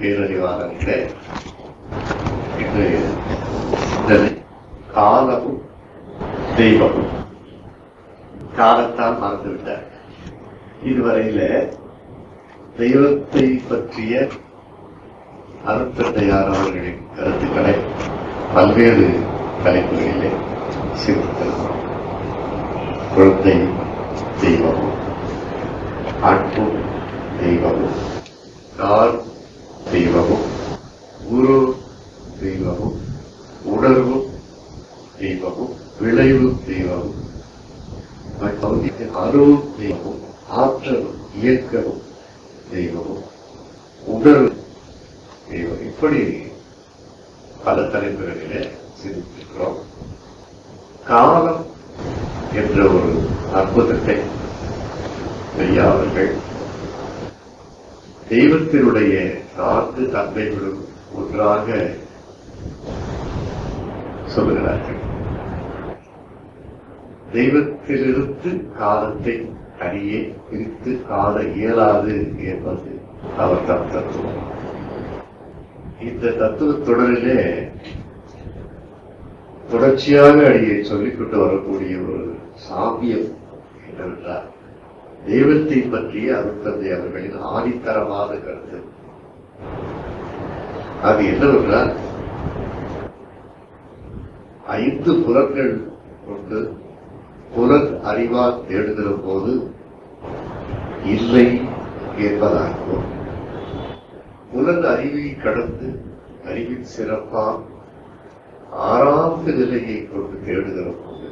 per arrivare al credo. Il credo del Kalaku Devaku காலத்தால் மறந்துவிட்டார். இதுவரையில தெய்வத்தை பற்றிய அருட்தந்தையார் அவர்களின் கருத்துக்களை பல்வேறு தலைப்புகளிலே சிந்தித்திருக்கிறோம். குழந்தை தெய்வம், அன்பு தெய்வம், கால் தெய்வம், குரு தெய்வம், உணர்வு தெய்வம், விளைவு தெய்வம், அருள் தெய்வம், ஆற்றலும் இயக்கமும் தெய்வம், உணர்வு தெய்வம், இப்படி பல தலைப்புகளிலே சிந்தித்திருக்கிறோம். காலம் என்ற ஒரு அற்புதத்தை பெரியா அவர்கள் தெய்வத்தினுடைய நான்கு தன்மைகளும் ஒன்றாக சொல்லுகிறார்கள். தெய்வத்திலிருந்து காலத்தை தனியே பிரித்து காண இயலாது என்பது அவர் தம் தத்துவம். இந்த தத்துவ தொடரிலே தொடர்ச்சியாக அடியை சொல்லிக்கொண்டு வரக்கூடிய ஒரு சாமியம் என்னவென்றால், தெய்வத்தை பற்றிய அருட்தந்தை அவர்களின் ஆணித்தரமான கருத்து அது என்னவென்றால், 5 புலன்கள் கொண்டு புலன் அறிவால் தேடுகிற போது இல்லை என்பதாகும். புலன் அறிவை கடந்து அறிவின் சிறப்பால் 6வது நிலையை கொண்டு தேடுகிற போது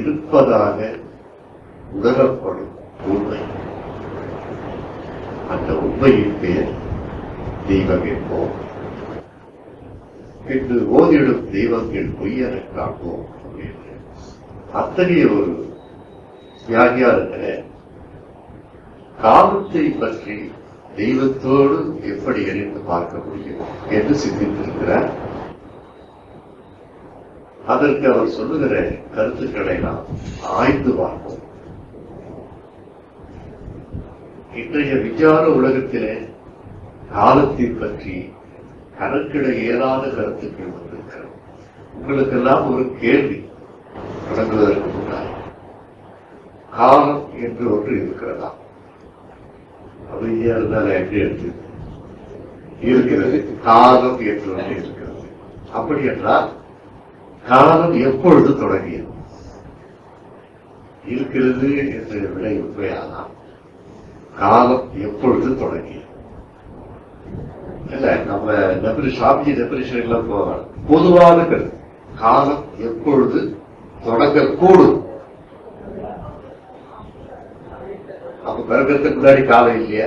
இருப்பதாக உணரப்படும் உண்மை, அந்த உண்மையின் பேர் தெய்வம் என்போம். இன்று ஓதிடும் தெய்வங்கள் பொய்யன காண்போம். அத்தகைய ஒரு தியாகியாளர்களே காலத்தை பற்றி தெய்வத்தோடு எப்படி இணைந்து பார்க்க முடியும் என்று சிந்தித்திருக்கிறார். அதற்கு அவர் சொல்லுகிற கருத்துக்களை நாம் ஆய்ந்து பார்ப்போம். இன்றைய விஞ்ஞான உலகத்திலே காலத்தை பற்றி கணக்கிட இயலாத கருத்துக்கள் வந்திருக்கிறது. உங்களுக்கெல்லாம் ஒரு கேள்வி தொடங்குவதற்கு முன்னாடி, காலம் என்று ஒன்று இருக்கிறதா? அப்படிங்கிறதுனால எப்படி எடுத்து இருக்கிறது? காலம் என்று ஒன்று இருக்கிறது. அப்படி என்றால் காலம் எப்பொழுது தொடங்கியது? இருக்கிறது என்ற விடை உண்மையானால் காலம் எப்பொழுது தொடங்கியது? இல்ல நம்ம சாமிஜி டெபினிஷன் எல்லாம் போவாங்க. பொதுவான கருத்து காலம் எப்பொழுது தொடங்கக்கூடும். அப்ப பிறக்கிறதுக்கு முன்னாடி காலம் இல்லையா?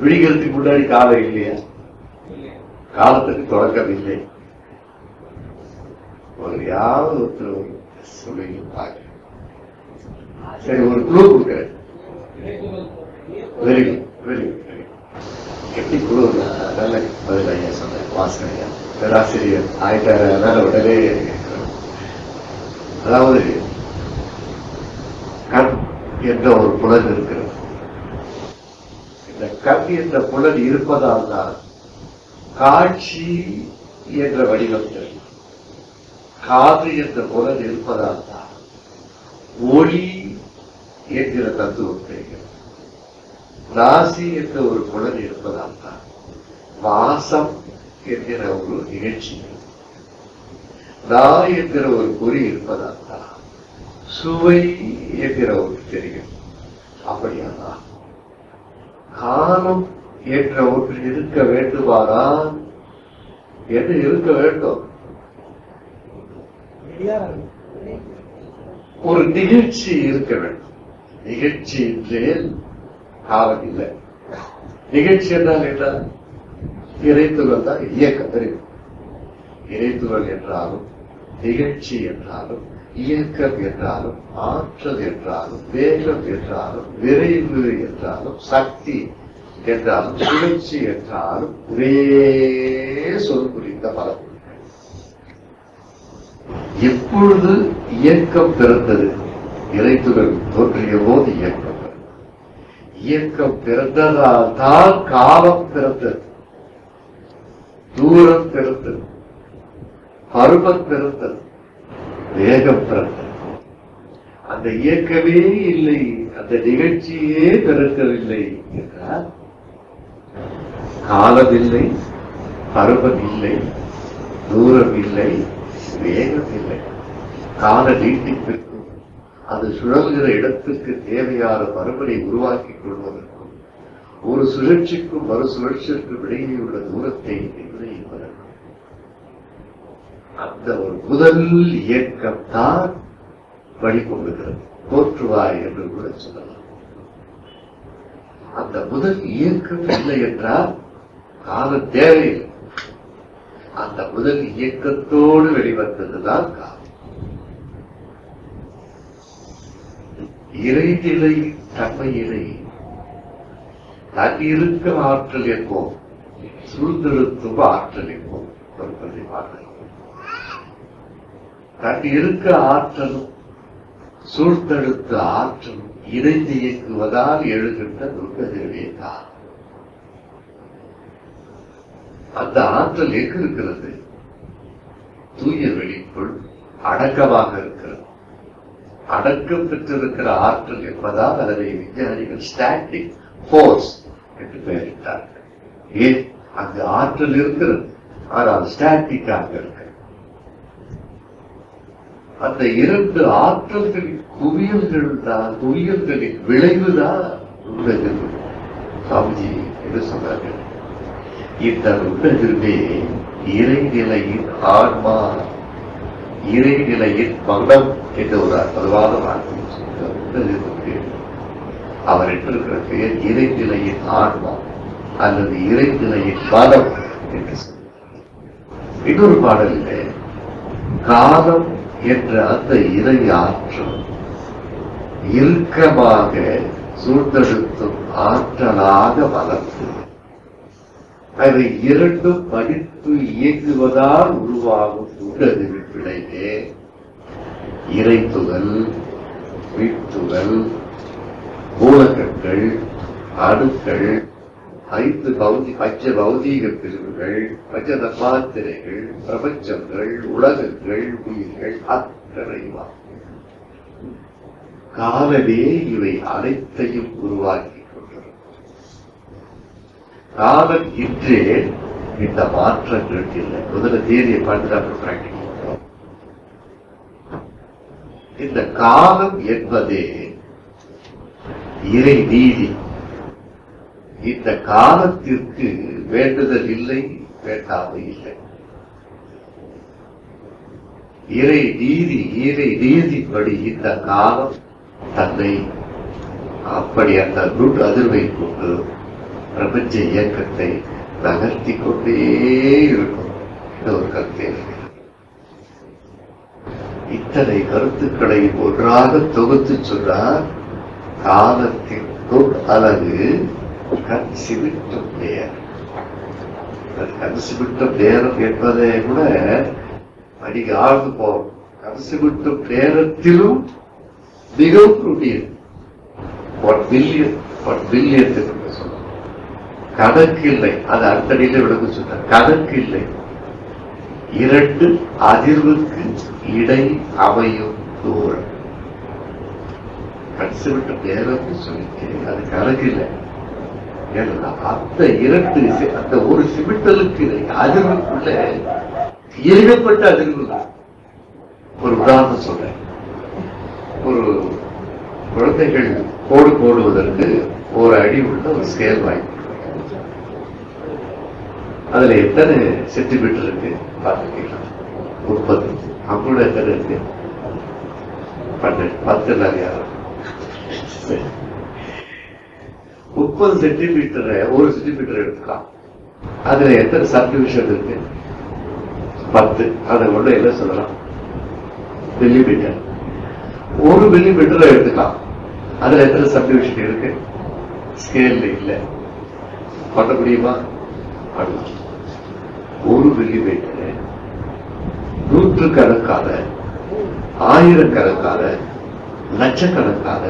விழிக்கிறதுக்கு முன்னாடி காலம் இல்லையா? காலத்துக்கு தொடக்கம் இல்லை. ஒரு யாவது ஒருத்தர் சொல்லி பாக்க சரி ஒரு குழு கொடுக்கிறேன். Very good very good very good. எப்படி குழு? நல்ல பதில் ஐயா சொன்ன வாசனையா பேராசிரியர் ஆயிட்டாரு. அதனால உடனே, அதாவது கண் என்ற ஒரு புலன் இருக்கிறது. இந்த கண் என்ற புலன் இருப்பதால் தான் காட்சி என்ற வடிவம் தெரியும். காது என்ற புலன் இருப்பதால் தான் ஒளி என்கிற தத்துவம் தெரிகிறது. ராசி என்ற ஒரு குணம் இருப்பதால் தான் வாசம் என்கிற ஒரு நிகழ்ச்சி, நாய் என்கிற ஒரு குறி இருப்பதால் தான் சுவை என்கிற ஒன்று தெரியும். அப்படியாதான் காலம் என்ற ஒன்று இருக்க வேண்டுமானா? என்று இருக்க வேண்டும். ஒரு நிகழ்ச்சி இருக்க வேண்டும். நிகழ்ச்சி என்றே காலம் இல்லை. நிகழ்ச்சி என்றால் என்ன? இறைத்துகள் தான் இயக்கம் தெரியும். இறைத்துகள் என்றாலும் நிகழ்ச்சி என்றாலும் இயக்கம் என்றாலும் ஆற்றல் என்றாலும் வேகம் என்றாலும் விரைவு என்றாலும் சக்தி என்றாலும் சுழற்சி என்றாலும் ஒரே சொல் குறித்த பலம். எப்பொழுது இயக்கம் பிறந்தது? இறைத்துகள் தோன்றிய போது இயக்கம். இயக்கம் பிறந்ததால் தான் காலம் பிறந்தது, தூரம் பிறந்தது, பருவம் பிறந்தது, வேகம் பிறந்தது. அந்த இயக்கமே இல்லை, அந்த நிகழ்ச்சியே பிறக்கவில்லை என்றால் காலம் இல்லை, பருவம் இல்லை, தூரம் இல்லை, வேகம் இல்லை. கால நீட்டிப்பிற்கும் அது சுழல்கிற இடத்திற்கு தேவையான பருமனை உருவாக்கிக் கொள்வதற்கும் ஒரு சுழற்சிக்கும் மறு சுழற்சிக்கும் இடையே உள்ள தூரத்தை நிர்ணயிப்பதற்கும் அந்த ஒரு முதல் இயக்கம்தான் வழிகொண்டுகிறது. தோற்றுவாய் என்று கூட சொல்லலாம். அந்த முதல் இயக்கம் இல்லை என்றால் கால தேவையில்லை. அந்த முதல் இயக்கத்தோடு வெளிவந்ததுதான் காலம். இறைநிலை தன்மையினை தன்னிருக்க ஆற்றல் என்போம், சூழ்ந்திருத்தும் ஆற்றல் என்போம். தன்னிருக்க ஆற்றலும் சூழ்ந்தெழுத்த ஆற்றலும் இணைந்து இயங்குவதால் எழுகின்ற நுட்பதிலே தான் அந்த ஆற்றல் எங்கு இருக்கிறது? தூய வெளிக்குள் அடக்கமாக இருக்கிறது. அடக்கம் பெற்றிருக்கிற ஆற்றல் என்பதால் அதனை விஞ்ஞானிகள் ஸ்டாட்டிக் போர்ஸ் என்று பெயரிட்டார்கள். ஏன்? அங்கு ஆற்றல் இருக்கிறது, ஆனால் ஸ்டாட்டிக்காக இருக்கிறது. அந்த இரண்டு ஆற்றல்களின் குவியல்கள் தான், குவியல்களின் விளைவுதான் நுண்ணதிர்வு. சுவாமிஜி என்று சொன்னார்கள், இந்த நுண்ணதிர்வே இறைநிலையின் ஆன்மா, இறைநிலையின் மனம் என்ற ஒரு அற்புதமான வார்த்தை. அவர் எட்டிருக்கிற பெயர் இறைநிலையின் ஆன்மா அல்லது இறைநிலையின் மனம் என்று சொல்கிறார். இன்னொரு பாடலில் காலம் என்ற அந்த இறை ஆற்றல் இறுக்கமாக சூழ்ந்தெடுத்தும் ஆற்றலாக வளர்த்து அதை இரண்டும் படித்து இயங்குவதால் உருவாகும் நுண்ணதிர்வின் விளைவே இறைத்துதல், வீட்டுதல், மூலக்கற்கள், அணுக்கள், 5 பௌதீக பிரிவுகள், 5 தன்மாத்திரைகள், பிரபஞ்சங்கள், உலகங்கள், உயிர்கள் அத்தனை காலமே இவை அனைத்தையும் உருவாக்கிக் கொண்டது. காலம் இன்றே இந்த மாற்றங்கள் இல்லை. முதல்ல தேதியை பார்த்து அப்புறம் பிராக்டிக்கல். இந்த காலம் என்பதே இறை நீதி. இந்த காலத்திற்கு வேண்டுதல் இல்லை, வேண்டாமை இல்லை. இறை நீதி, இறை நீதிப்படி இந்த காலம் தன்னை அப்படி அந்த நுண் அதிர்வை கொண்டு பிரபஞ்ச இயக்கத்தை நகர்த்தி கொண்டே இருக்கும். இந்த ஒரு கருத்து. இத்தனை கருத்துக்களை ஒன்றாக தொகுத்து சொன்னார். காலத்தின் அழகு கண் சிமிட்டும் நேரம். கண் சிமிட்டும் நேரம் என்பதை கூட அடிக்க ஆழ்ந்து போகும். கண் சிமிட்டும் நேரத்திலும் மிகவும் நுண்ணியது. 1 மில்லியன் என்று சொன்னார். கணக்கில்லை, அது அத்தனையில விளக்க சொன்னார். கணக்கில்லை, 2 அதிர்வுக்கு இடை அமையும் தூரம். கடைசி விட்டு நேரத்தை சொல்லிட்டு அது கணக்கில்லை. அந்த 2 அந்த ஒரு சிமிட்டலுக்கு அதிர்வுக்குள்ள இயக்கப்பட்ட அதிர்வு தான். ஒரு உதாரணம் சொல்றேன். ஒரு குழந்தைகள் கோடு போடுவதற்கு 1 அடி உள்ள ஒரு ஸ்கேல் வாங்கி, அதுல எத்தனை சென்டிமீட்டர் இருக்கு பார்த்துக்கீங்களா? 30. அங்குள்ள எத்தனை இருக்கு? 12. 10 30 சென்டிமீட்டரை 1 சென்டிமீட்டர் எடுத்துக்கலாம். அதுல எத்தனை சப்டிவிஷன் இருக்கு? 10. அதை ஒண்ணு என்ன சொல்லலாம்? மில்லிமீட்டர். 1 மில்லிமீட்டரை எடுத்துக்கலாம். அதுல எத்தனை சப்டிவிஷன் இருக்கு? ஸ்கேல் இல்லை. பண்ண முடியுமா? 1 மில்லிமீட்டர் 100 கணக்கான, 1000 கணக்கான, 1,00,000 கணக்கான,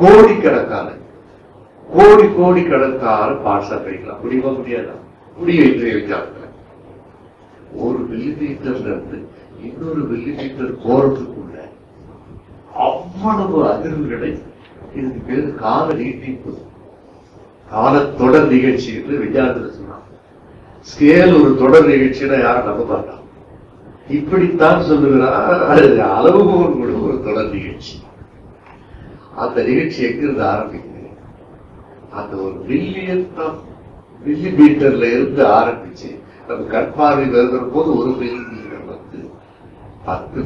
கோடிக்கணக்கான கோடி கோடி கடத்தால் பார்சா கிடைக்கலாம். முடியுமா முடியாதா? முடியும். இன்றைய விஞ்ஞானத்தில் ஒரு மில்லிமீட்டர்ல இருந்து இன்னொரு மில்லிமீட்டர் போறதுக்குள்ள அவ்வளவு அதிர்வுகளை, இதுக்கு பேர் கால நீட்டிப்பு, காலத்தொடர் நிகழ்ச்சி என்று விஞ்ஞானத்தில் சொன்னாங்க. ஸ்கேல் ஒரு தொடர் நிகழ்ச்சினா யாரும் நம்ப மாட்டாங்க. இப்படித்தான் சொல்லுகிறார். அளவுகோல் கூட ஒரு தொடர் நிகழ்ச்சி. அந்த நிகழ்ச்சி எங்கிருந்து ஆரம்பிக்குது? அந்த ஒரு மில்லிமீட்டர்ல இருந்து ஆரம்பிச்சு நம்ம கட்பார்வை வருகிற போது ஒரு மில்லிமீட்டர் வந்து 10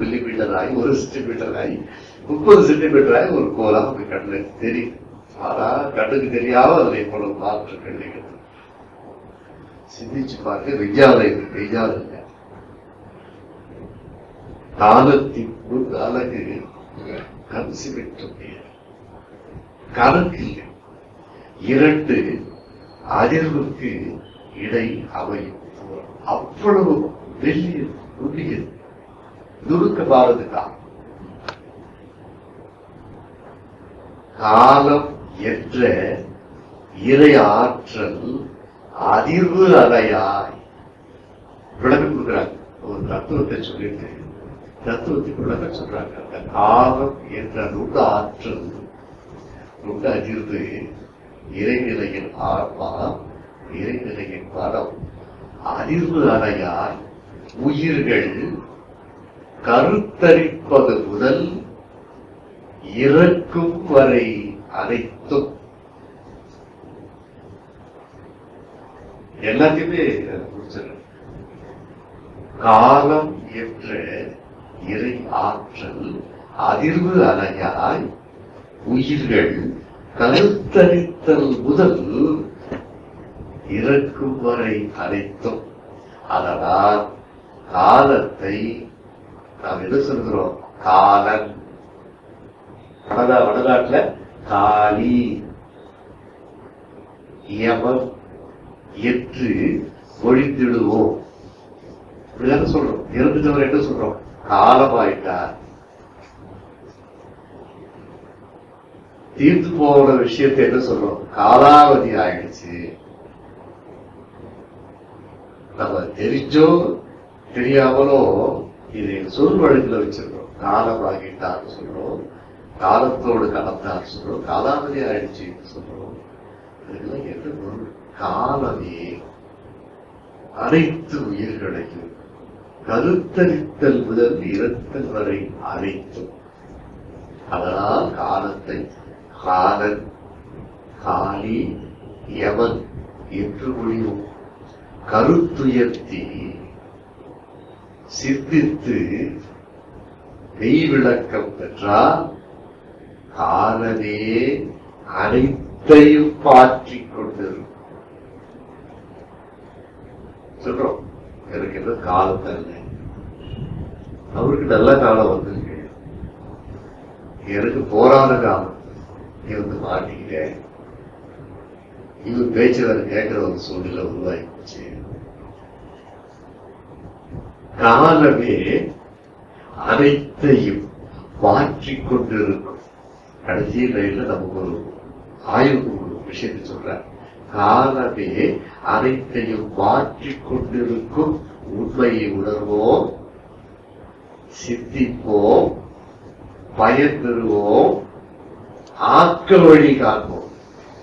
மில்லிமீட்டர் ஆகி 1 சென்டிமீட்டர் ஆகி 30 சென்டிமீட்டர் ஆகி ஒரு கோலாக போய் கண்ணுல தெரியும். ஆனா கண்ணுக்கு தெரியாம அதுல எவ்வளவு மாற்றங்கள் நிகழ்வு சிந்திச்சு பார்க்க விஞ்ஞானம் விஞ்ஞானம் இல்லை. காலத்தின் அழகு கன்சிமிட்டு கணக்கு இல்லை. 2 அதிர்வுக்கு இடை அமையும். அவ்வளவு வெளியே நுண்ணியது, நுணுக்கமானது காலம். காலம் என்ற இறை ஆற்றல் அதிர்வு அலையாய் விளக்கம் கொடுக்கிறாங்க. ஒரு தத்துவத்தை சொல்லிட்டு தத்துவத்துக்கு விளக்கம் சொல்றாங்க. அந்த காலம் என்ற நுண் ஆற்றல் நுண் அதிர்வு இறைநிலையின் ஆத்மா, இறைநிலையின் படம் அதிர்வு அலையாய் உயிர்கள் கருத்தரிப்பது முதல் இறக்கும் வரை அனைத்தும் எல்லாத்தையுமே முடிச்சிடும். காலம் என்ற இறை ஆற்றல் அதிர்வு அலையாய் உயிர்கள் கருத்தரித்தல் முதல் இறக்கும் வரை அனைத்தும். அதனால் காலத்தை நாம் என்ன சொல்கிறோம்? காலன். வடநாட்டுல காலி யமம் என்று ஒழித்திடுவோம். இப்படிதான் சொல்றோம். இறந்துட்டவரை என்ன சொல்றோம்? காலமாயிட்டார். தீர்த்து போற விஷயத்தை என்ன சொல்றோம்? காலாவதி ஆயிடுச்சு. நம்ம தெரிஞ்சோ தெரியாமலோ இதை சொல் வழக்கில் வச்சிருக்கிறோம். காலம் ஆகிட்டான்னு சொல்றோம், காலத்தோடு கலந்தான்னு சொல்றோம், காலாவதி ஆயிடுச்சுன்னு சொல்றோம். இதெல்லாம் என்ன பொருள்? காலமே அனைத்து உயிர்களையும் கருத்தரித்தல் முதல் இறத்தல் வரை அனைத்தும். அதனால் காலத்தை காலன், காலி, யமன் என்று முடியும். கருத்துயர்த்தி சிந்தித்து மெய் விளக்கம் பெற்றால் காலனே அனைத்தையும் மாற்றிக் கொண்டிருக்கும். சொல்றோம், எனக்கு என்ன காலம் தரல, அவருக்கு நல்ல காலம் வந்திருக்கு, எனக்கு போராத காலம் இருந்து மாட்டிக்கிட்டேன். இவன் பேச்சுவார் கேட்கிற ஒரு சூழ்நிலை உருவாகி போச்சு. காலமே அனைத்தையும் மாற்றிக்கொண்டிருக்கும். கடைசி லைன்ல நமக்கு ஒரு ஆய்வுக்கு ஒரு விஷயத்தை சொல்ற. காலமே அனைத்தையும் மாற்றிக்கொண்டிருக்கும் உண்மையை உணர்வோம், சித்திப்போம், பயன் பெறுவோம், ஆக்க வழி காண்போம்.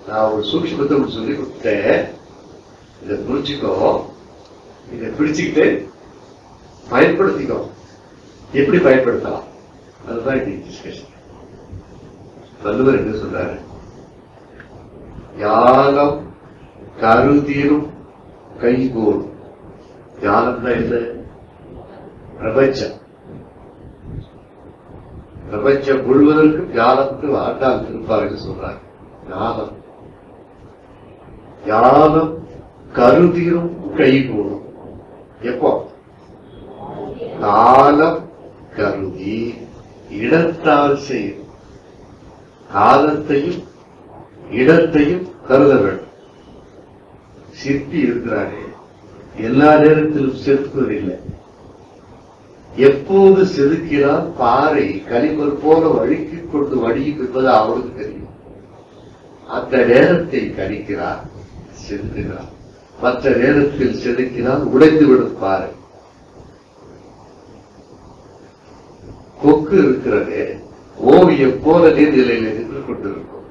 நான் ஒரு சூட்சமத்தை சொல்லி கொடுத்தேன், இதை புரிஞ்சுக்கோ, இதை பிடிச்சுக்கிட்டு பயன்படுத்திக்கோ. எப்படி பயன்படுத்தலாம்? அதுதான் இன்னைக்கு டிஸ்கஷன். வள்ளுவர் என்ன சொல்றாரு? ஞானம் கருதிரும் கைகூடும். ஞானம்னா என்ன? பிரபஞ்சம், பிரபஞ்சம் முழுவதற்கும் ஞானத்துக்கு ஆண்டால் இருப்பார்கள் சொல்றாங்க. ஞானம் ஞானம் கருதிரும் கைகூடும். எப்போ? காலம் கருதி இடத்தால் செய்யும். காலத்தையும் இடத்தையும் கருத வேண்டும். சிற்பி இருக்கிறாரே, எல்லா நேரத்திலும் செதுக்குவதில்லை, எப்போது செதுக்கினால் பாறை கலிமர் போல வழுக்கிக் கொண்டு வடியும் என்பது அவருக்கு தெரியும். அந்த நேரத்தை கணிக்கிறார், செதுக்கிறார். மற்ற நேரத்தில் செதுக்கினால் உடைந்துவிடும் பாறை. கொக்கு இருக்கிறதே ஓவியம் போல நீர்நிலையில் நின்று கொண்டிருக்கும்.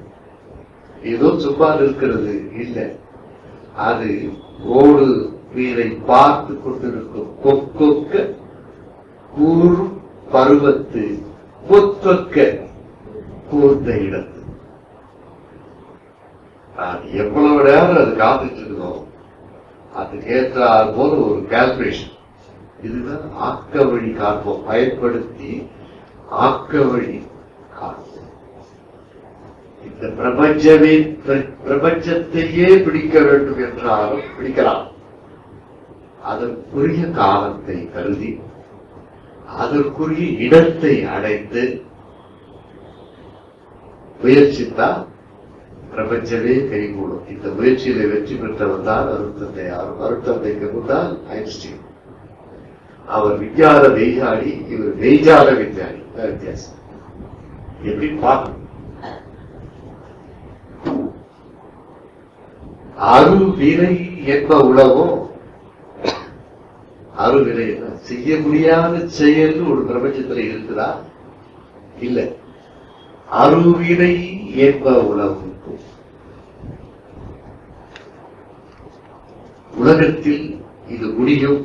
ஏதோ சும்மா இருக்கிறது இல்லை, அது ஓடு நீரை பார்த்து கொண்டிருக்கும். கொக்கொக்க கூர் பருவத்து கொத்தொக்க கூர்ந்த இடத்து. நான் எவ்வளவு நேரம் அது காத்துட்டு இருக்கோம், அது ஏற்றால் போல ஒரு கால்குலேஷன். இதுதான் ஆக்க வழி காப்போம், பயன்படுத்தி ஆக்க வழி காப்போம். இந்த பிரபஞ்சத்தையே பிடிக்க வேண்டும் என்றாலும் பிடிக்கலாம். அதற்குரிய காலத்தை கருதி அதற்குரிய இடத்தை அடைந்து முயற்சித்தால் பிரபஞ்சமே கைகூடும். இந்த முயற்சியில வெற்றி பெற்றவர் தான் அருட்தந்தையார். அருட்தந்தைக்கு முன்னால் ஐன்ஸ்டீன். அவர் விஞ்ஞான மெய்ஞானி, இவர் மெய்ஞான விஞ்ஞானி. வித்தியாசம் எப்படி பார்க்கணும்? அருவினை என்ப உலகோ அருவினை செய்ய முடியாத செயல் ஒரு பிரபஞ்சத்துல இருக்குதா? இல்ல. அருவினை என்ப உலகம் உலகத்தில் இது முடியும்,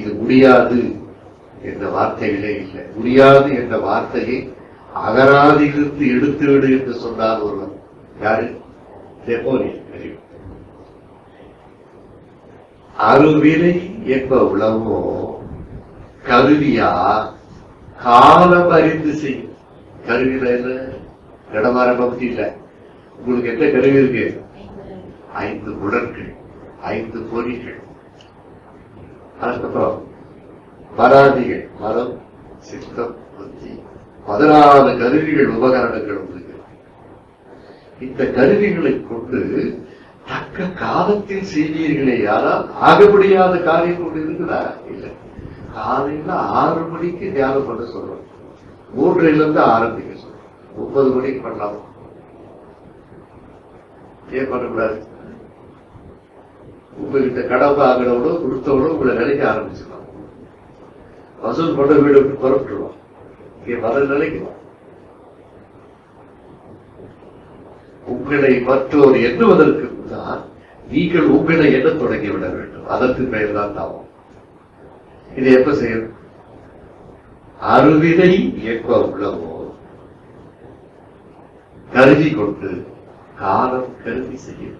இது முடியாது என்ற வார்த்தைகளே இல்லை. முடியாது என்ற வார்த்தையை அகராதியிலிருந்து எடுத்துவிடு என்று சொன்னார் ஒருவர். யாரு? நெப்போலியன். தெரியும். அருவினை என்ப உளவோ கருவியா காலம் அறிந்து செய்யும். கருவியில என்ன இடமாற பக்தி இல்லை. உங்களுக்கு என்ன கருவி இருக்கு? 5 முரண்கள், 5 பொறிகள், அதுக்கப்புறம் வராதிகள், மனம், சித்தம், புத்தி, 14 கருவிகள், உபகரணங்கள் உங்களுக்கு. இந்த கருவிகளை கொண்டு தக்க காலத்தில் செய்வீர்களே, யாரால் ஆக முடியாத காரியம் கொண்டு இருக்குதா? இல்லை. காலையில 6 மணிக்கு தியானம் பண்ண சொல்றோம். 3:30 ஆரம்பிக்க சொல்றோம். 9 மணிக்கு பண்ணலாம். ஏன் பண்ணக்கூடாது? உங்ககிட்ட கடவுள் ஆகிறவனோ கொடுத்தவனோ உங்களை நிலைக்க ஆரம்பிச்சுக்கலாம். வசூல் பண்ண வீடு புறப்பட்டுருவோம். இங்கே பல நிலைக்கலாம். உங்களை மற்றோர் எண்ணுவதற்கு தான் நீங்கள் உங்களை எண்ண தொடங்கிவிட வேண்டும். அதற்கு பெயர் தான் தாவும். இதை எப்ப செய்யும்? அருவினை எப்ப உள்ளவோ கருதி கொண்டு காலம் கருதி செய்யும்.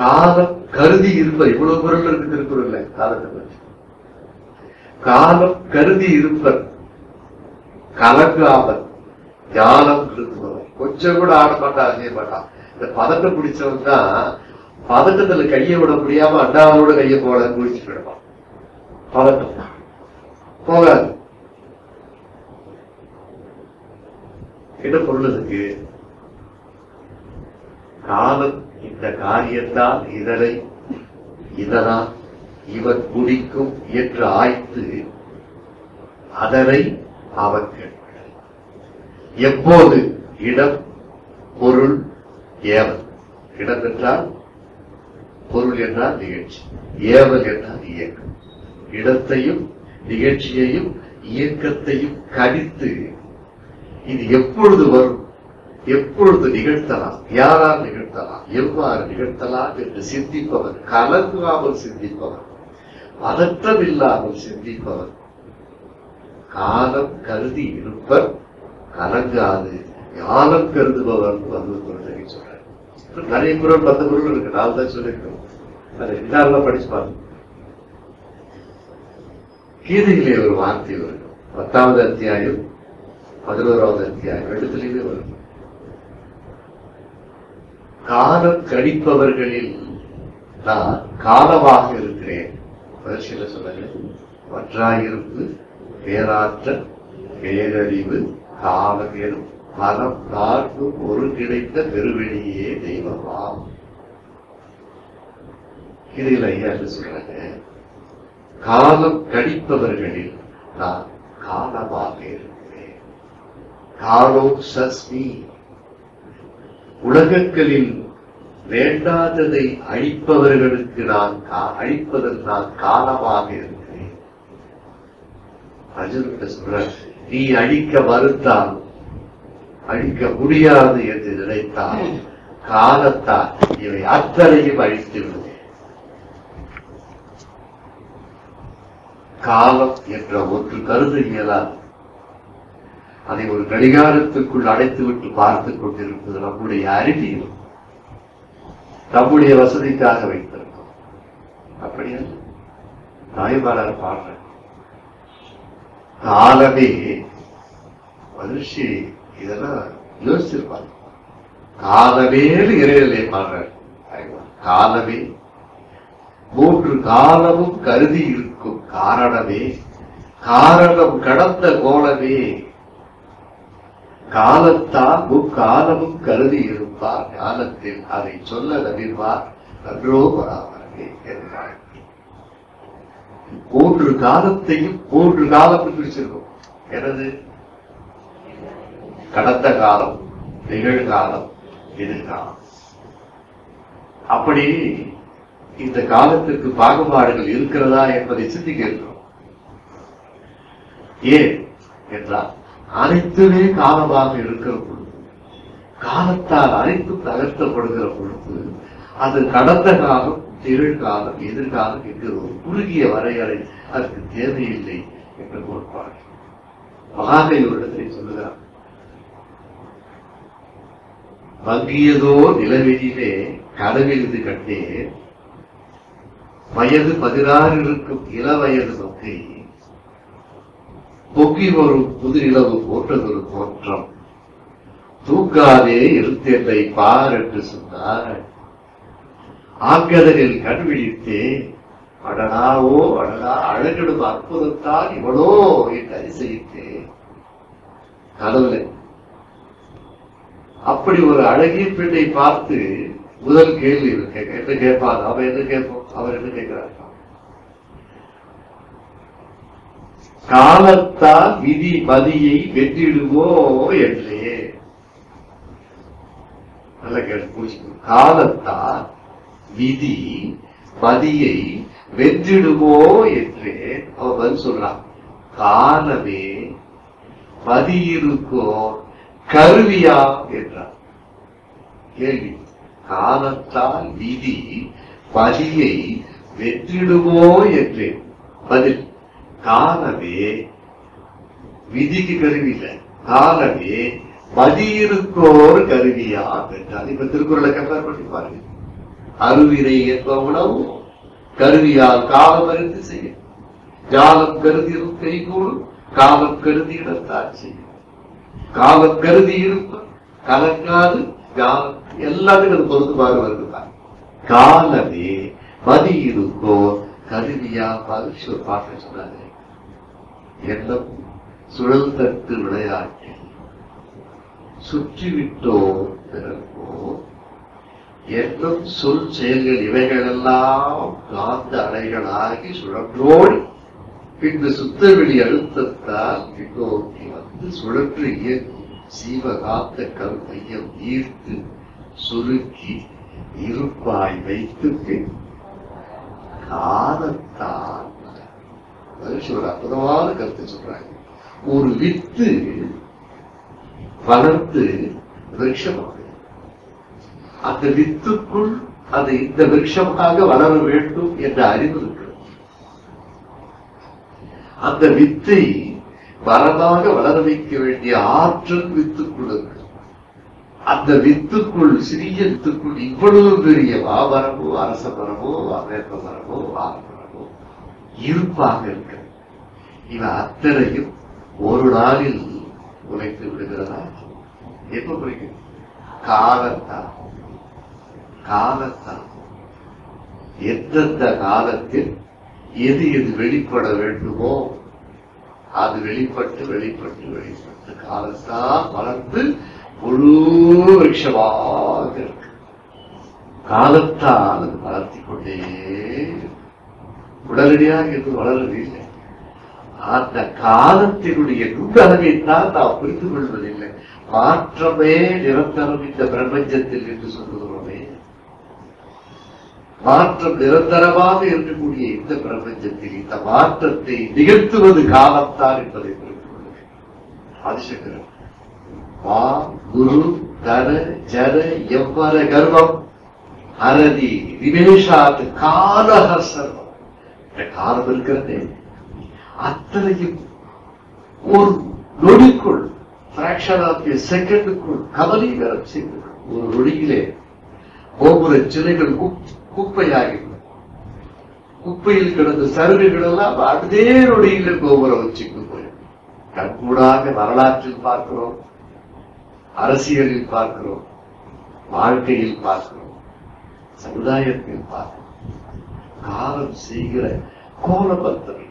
காலம் கருதி இருப்பது இவ்வளவு பொருள் இருக்கு. இருக்கிறோம் இல்லை காலத்தை பற்றி. காலம் கருதி இருப்பது கலங்காமல் ஞானம் இருப்பவர் கொஞ்சம் கூட ஆடமாட்டான், செய்ய மாட்டான். இந்த பதட்டம் பிடிச்சவன் தான் பதட்டத்துல கையை விட முடியாம அண்டாவோட கையை போல குளிச்சு போயிடுவான். பதட்டம் போகாது. என்ன பொருள் இருக்கு? காலம் இந்த காரியத்தால் இதனை இதனால் இவன் குடிக்கும் என்று ஆய்த்து அதனை அவன் கேட்பட. எப்போது இடம் பொருள் ஏவல். இடம் என்றால் பொருள் என்றால் நிகழ்ச்சி, ஏவல் என்றால் இயக்கம். இடத்தையும் நிகழ்ச்சியையும் இயக்கத்தையும் கணித்து இது எப்பொழுது வரும், எப்பொழுது நிகழ்த்தலாம், யாரால் நிகழ்த்தலாம், எவ்வாறு நிகழ்த்தலாம் என்று சிந்திப்பவர், கலங்காமல் சிந்திப்பவர், பதற்றம் இல்லாமல் சிந்திப்பவர், காலம் கருதி இருப்பர், கலங்காது ஞானம் கருதுபவர் வந்து குழந்தைங்க சொல்றாரு. நிறைய குரல் 10 குரல் இருக்கு. நான் தான் சொல்லியிருக்கோம். அதை எல்லாரும் படிச்சு பாருங்க. கீதையிலே ஒரு வார்த்தை வரும். 10ஆவது அத்தியாயம் 11ஆவது அத்தியாயம் 2த்துலேயுமே வரும். காலம் கழிப்பவர்களில் நான் காலமாக இருக்கிறேன். பயிற்சியில சொல்ல ஒன்றாயிருப்பு பேராற்றல் பேரறிவு காலம் எனும் மனம் 4ம் ஒருங்கிணைந்த பெருவெளியே தெய்வமாம். இதில் ஐயா சொல்றாங்க, காலம் கழிப்பவர்களில் la காலவாகிருந்தே. காலோசஸ்மி, உலகங்களில் வேண்டாததை அழிப்பவர்களுக்கு நான் அழிப்பதில் நான் காலமாக இருக்கிறேன். அர்ஜுன்கிட்ட சொல்ற, நீ அழிக்க மறுத்தால், அழிக்க முடியாது என்று நினைத்தால் காலத்தால் இவை அத்தனையும் அழித்து விடுவேன். காலம் என்ற ஒன்று கருது இயலாது. அதை ஒரு கடிகாரத்துக்குள் அடைத்துவிட்டு பார்த்துக் கொண்டிருப்பது நம்முடைய அறிவியல், நம்முடைய வசதிக்காக வைத்திருக்கும். அப்படியா தாய்மாரார் பாடுற, காலமே மனுஷி இதெல்லாம் யோசிச்சிருப்பாங்க. காலமேனு இறையிலே பாடுற, காலமே மூன்று காலமும் கருதி இருக்கும் காரணமே, காரணம் கடந்த கோலமே, காலத்தால் முக்காலமும் கருதி இருப்பார் காலத்தில், அதை சொல்ல நவிழ்வார் நன்றோ பராமரமே என்றார். மூன்று காலத்தையும் மூன்று காலம் பிரிச்சிருக்கும். எனது கடந்த காலம், நிகழ்காலம், எதிர்காலம். அப்படி இந்த காலத்திற்கு பாகுபாடுகள் இருக்கிறதா என்பதை சிந்திக்க இருக்கிறோம். ஏன் என்றால் அனைத்துமே காலமாக இருக்கிற பொழுது, காலத்தால் அனைத்தும் தகர்த்தப்படுகிற பொழுது, அது கடந்த காலம், நிகழ்காலம், எதிர்காலம் என்கிற ஒரு குறுகிய வரையறை அதற்கு தேவையில்லை என்ற கோட்பாடு. மகாகைவரிடத்தை சொல்லுகிறார், வங்கியதோ நிலவெளியிலே கனவெழுது கண்டே, வயது 16 இருக்கும் இளவயது நோக்கி பொங்கி வரும் புது இளவு போட்டதொரு தோற்றம், தூங்காதே இருந்தேன்னை பார் என்று சொன்னார். ஆங்கதனில் கண் விழித்தே அடனாவோ அடனா, அழகிடும் அற்புதத்தான் இவளோ என்று அரிசையிட்டே. கனவுல அப்படி ஒரு அழகிய பெண்ணை பார்த்து முதல் கேள்வி என்ன கேட்பார்? அவன் என்ன கேட்போம்? அவர் என்ன கேட்கிறார்? காலத்தால் விதி மதியை வெற்றிடுவோ என்றே. நல்ல கேட்டு, காலத்தால் விதி மதியை வெற்றிடுவோ என்றே. அவன் பதில் சொல்றான், காலமே மதி இருக்கோ கருவியா என்றான். கேள்வி, காலத்தால் விதி பதியை வெற்றிடுவோ என்றே. பதில், காலமே விதிக்கு கருவி இல்லை, காலமே மதியிருக்கோர் கருவியா என்றால். இப்ப திருக்குறளை கம்பேர் பண்ணி பாருங்க. அருவினை என்ப உணவு கருவியால் காலம் அறிந்து செய்ய, காலம் கருதியும் கைகூடும், காலம் கருதி இடத்தால் செய்யும், காலம் கருதி இருப்ப கலக்காது, காலம் எல்லாத்துக்கும் அது பொருத்தமாக வருகிறார். காலமே மதி இருக்கோர் கருவியா பரிசு ஒரு பாட்டை சொன்னாங்க. எல்லாம் சுழல் தட்டு விளையாட்டில் சுற்றிவிட்டோ பிறகோ, எல்லாம் சொல் செயல்கள் இவைகளெல்லாம் காந்த அலைகளாகி சுழற்றோடி பின்பு சுத்தவெளி அழுத்தத்தால் பின்னோக்கி வந்து சுழற்று இயங்கும் சீவகாந்த கல் மையம் ஈர்த்து சுருக்கி இருப்பாய் வைத்து பின் காலத்தான் ஒரு அற்புதமான கருத்தை சொல்றாங்க. ஒரு வித்து வளர்ந்து விருட்சமாக, அந்த வித்துக்குள் அது இந்த விருட்சமாக வளர வேண்டும் என்ற அறிவு இருக்கிறது. அந்த வித்தை மரமாக வளர வைக்க வேண்டிய ஆற்றல் வித்துக்குள் இருக்கு. அந்த வித்துக்குள், சிறிய வித்துக்குள் இவ்வளவு பெரிய வாமரமோ, அரச மரமோ, வேப்ப மரமோ, வாமரமோ இருப்பாக இருக்க, இவ அத்தனையும் ஒரு நாளில் உழைத்து விடுகிறதா? எப்ப குறைக்கும்? காலத்தான். காலத்தான் எந்தெந்த காலத்தில் எது எது வெளிப்பட வேண்டுமோ அது வெளிப்பட்டு வெளிப்பட்டு வெளிப்பட்டு காலத்தான் வளர்ந்து முழு விருட்சமாக இருக்கு. காலத்தால் அது வளர்த்தி கொண்டே உடனடியாக எதுவும் வளரவில்லை. அந்த காலத்தினுடைய நுண்ணளவை தான் நாம் புரிந்து கொள்வதில்லை. மாற்றமே நிரந்தரம் இந்த பிரபஞ்சத்தில் என்று சொல்லுகிறோமே, மாற்றம் நிரந்தரமாக இருக்கக்கூடிய இந்த பிரபஞ்சத்தில் இந்த மாற்றத்தை நிகழ்த்துவது காலம்தான் என்பதை புரிந்து கொள்கிறேன். ஆதிசங்கரன் வா குரு தன ஜன எவ்வர கர்வம் அரதி நிமேஷாத் காலஹ சர்வம். இந்த காலம் இருக்கிறதே அத்தனையும் ஒரு நொடிக்குள், பிராக்ஷன் ஆஃப் எ செகண்டுக்குள் கவலீகரம் செய்து ஒரு நொடியிலே கோபுர சிலைகள் குப்பையாகிவிடும். குப்பையில் கிடந்த சருகுகள் எல்லாம் அதே நொடியிலே கோபுரம் வச்சுக்கு போயிடும். கண்கூடாக வரலாற்றில் பார்க்கிறோம், அரசியலில் பார்க்கிறோம், வாழ்க்கையில் பார்க்கிறோம், சமுதாயத்தில் பார்க்கிறோம். காலம் செய்கிற கோலபத்தம்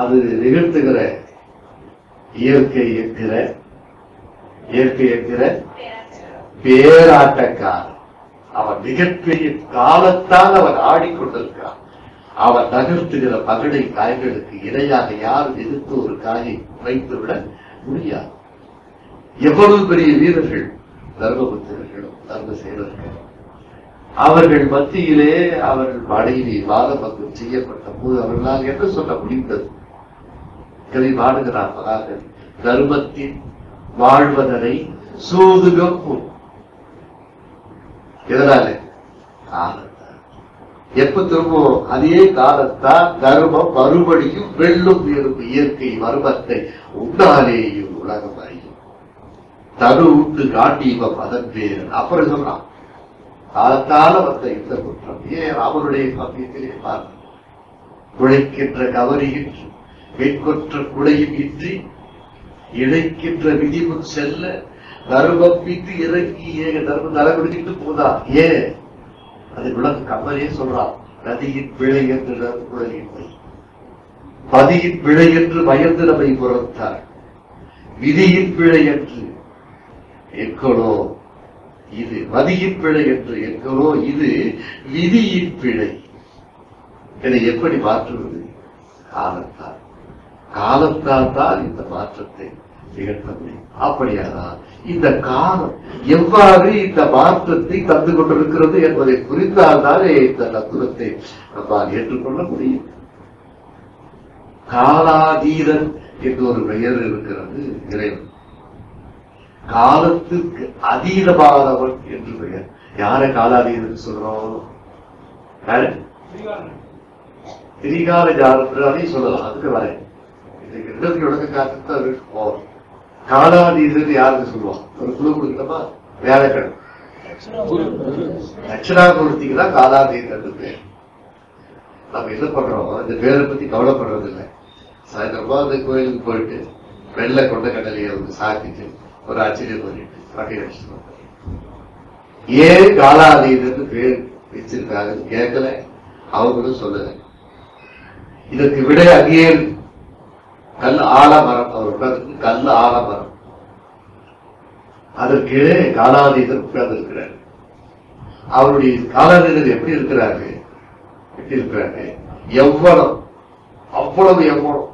அது நிகழ்த்துகிற இயற்கை என்கிற பேராட்டக்காரன். அவன் மிகப்பெரிய காலத்தால் அவன் ஆடிக்கொண்டிருக்கான். அவன் நகர்த்துகிற பகடை காய்களுக்கு இணையாக யாரும் எதிர்த்து ஒரு காயை வைத்துவிட முடியாது. எவ்வளவு பெரிய வீரர்கள், தர்மபுத்திரர்களும் தர்மசேனர்களும், அவர்கள் மத்தியிலே அவர்கள் மனைவி வாதபங்கம் செய்யப்பட்ட போது அவர்களால் என்ன சொல்ல முடிந்தது? கவி பாடுகிறார் மகாகவி, தர்மத்தின் வாழ்வதனை சூதுகம். எதனாலே? காலத்தான். எப்ப திரும்பவும் அதே காலத்தான் தர்மம் மறுபடியும் வெள்ளும் இருக்கும். இயற்கை மர்மத்தை உண்டாலேயும் உலகம் அறியும். தரு உண்டு காட்டீபம் அதன் பேரன். அப்புறம் சொல்றான் காலத்தால வந்த இந்த குற்றம். ஏன் அவருடைய பத்தியத்திலே பார்க்க உழைக்கின்ற கவரிகின்ற மேற்கொற்ற குடையும் இன்றி இழைக்கின்ற விதிமும் செல்ல தர்மம் மீது இறங்கி ஏக தர்மம் நலகுடிக்கிட்டு போதா. ஏன் அது விளக்கு கமலே சொல்றான், நதியின் பிழை என்று குழலின்மை பதியின் பிழை என்று பயந்து நம்மை புறத்தார். விதியின் பிழை என்று எங்களோ இது மதியின் பிழை என்று எங்களோ இது விதியின் பிழை. இதை எப்படி மாற்றுவது? காலத்தால். காலத்தால் தான் இந்த மாற்றத்தை நிகழ்த்த முடியும். அப்படியாதான் இந்த காலம் எவ்வாறு இந்த மாற்றத்தை தந்து கொண்டிருக்கிறது என்பதை புரிந்தால்தானே இந்த தத்துவத்தை நம்மால் ஏற்றுக்கொள்ள முடியும். காலாதீதன் என்று ஒரு பெயர் இருக்கிறது இறைவன். காலத்துக்கு அதீதமானவன் என்று பெயர். யாரை காலாதீதன் சொல்றோம்? திரிகால ஜாரத்தை சொல்லலாம். அதுக்கு வரேன். இன்னைக்கு உடக்க காலத்தான் போவோம். காலாதீதன் யாருக்கு சொல்லுவான்? ஒரு குழு கொடுக்கலாமா? வியாழக்கிழமை தட்சிணாமூர்த்திக்கு தான் காலாதீதன் பேர். நம்ம என்ன பண்றோம்? இந்த பேரை பத்தி கவலைப்படுறது இல்லை. சாயந்தரமா அந்த கோயிலுக்கு போயிட்டு வெள்ளை கொண்ட கடலையை வந்து சாப்பிட்டு ஒரு ஆச்சரியம் பண்ணிட்டு பட்டி வச்சுருவாங்க. ஏன் காலாதீதன் பேர் வச்சிருக்காங்கன்னு கேட்கல, அவங்களும் சொல்லல. இதற்கு விட அங்கே கல் ஆலமரம், அவருக்கு கல் ஆலமரம், அதற்கு காலாதீதன் உட்கார்ந்து இருக்கிறார். அவருடைய காலாதீதன் எப்படி இருக்கிறாங்க எவ்வளவு அவ்வளவு எவ்வளவு.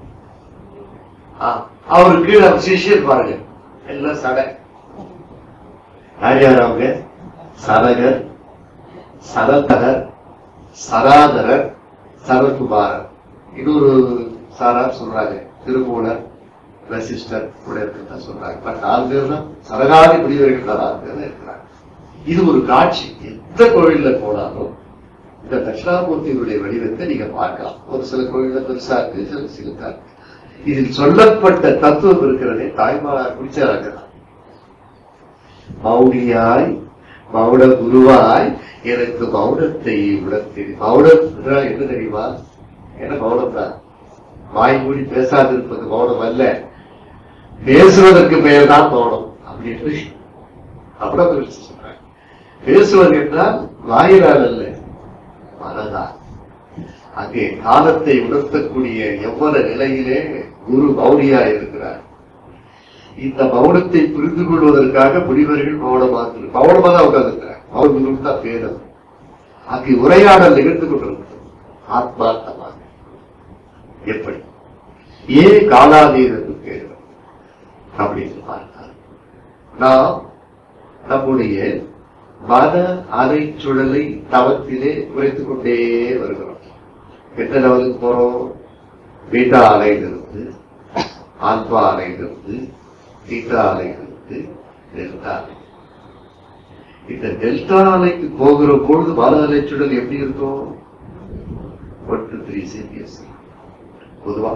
அவருக்கு நம்ம சிஷியர் பாருங்க எல்லாம் சடை. யார் அவங்க? சரகர், சரத்தகர், சராதரர், சரத்குமாரர், இன்னொரு சாரா சொல்றாங்க, திருமூலர், வசிஷ்டர் கூட இருக்கிறதா சொல்றாங்க. பட் 4 பேர் தான் சரகாதி புரியவர்கள் தான் 4 பேர் தான் இருக்கிறாங்க. இது ஒரு காட்சி. எந்த கோயில்ல போனாலும் இந்த தட்சிணாமூர்த்தியினுடைய வடிவத்தை நீங்க பார்க்கலாம். ஒரு சில கோயில்ல பெருசா இருக்கு, சில சிறுத்தா இருக்கு. இதில் சொல்லப்பட்ட தத்துவம் இருக்கிறதே. தாய்மாரார் குடிச்சாராக்கிறார், மௌனியாய் மௌன குருவாய் எனக்கு மௌனத்தை உணர்த்தேன். மௌனம் என்ன தெரியுமா? என்ன மௌனம் தான்? வாய்மொழி பேசாதிருப்பது மௌனம் அல்ல, பேசுவதற்கு பெயர் தான் மௌனம் அப்படின்னு அப்படின் சொல்றாங்க. பேசுவது என்றால் வாயினால் அல்ல, மனதான். அங்கே காலத்தை உணர்த்தக்கூடிய எவ்வளவு நிலையிலே குரு மௌனியா இருக்கிறார். இந்த மௌனத்தை புரிந்து கொள்வதற்காக முனிவர்கள் மௌனமாக தான் உட்கார்ந்துருக்கிறார். மௌன குரு தான் பேரும். அங்கே உரையாடல் நிகழ்ந்து கொண்டிருக்கிறது ஆத்மார்த்தமாக. எப்படி ஏன் காலாதீதத்து பேர் அப்படின்னு பார்த்தார். நாம் நம்முடைய மத அரை சுழலை தவத்திலே உரைத்துக் கொண்டே வருகிறோம். எந்த லெவலுக்கு போறோம்? பீட்டா அலையிலிருந்து ஆல்பா அலையிலிருந்து தீட்டா அலையிலிருந்து டெல்டா அலை. இந்த டெல்டா அலைக்கு போகிற பொழுது மத அலை சுழல் எப்படி இருக்கும்? 1 to 3 seconds பொதுவா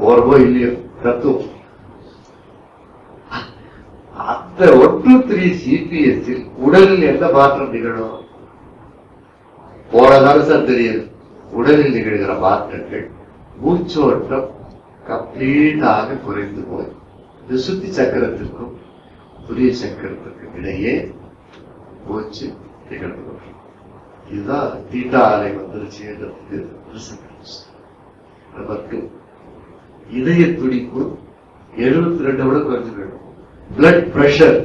போறவோ இல்லையோ தத்துவம். அந்த 1 to 3 CPS உடலில் எந்த மாற்றம் நிகழும்? போறதான சார் தெரியுது. உடலில் நிகழ்கிற மாற்றங்கள் மூச்சோட்டம் கம்ப்ளீட்டாக குறைந்து போய் சுத்தி சக்கரத்திற்கும் புதிய சக்கரத்திற்கும் இடையே மூச்சு நிகழ்ந்து கொள்ளும். இதுதான் தீட்டா அலை வந்துருச்சு நமக்கு. இதய துடிப்பு 72 விட குறைஞ்சுக்கணும். பிளட் பிரஷர்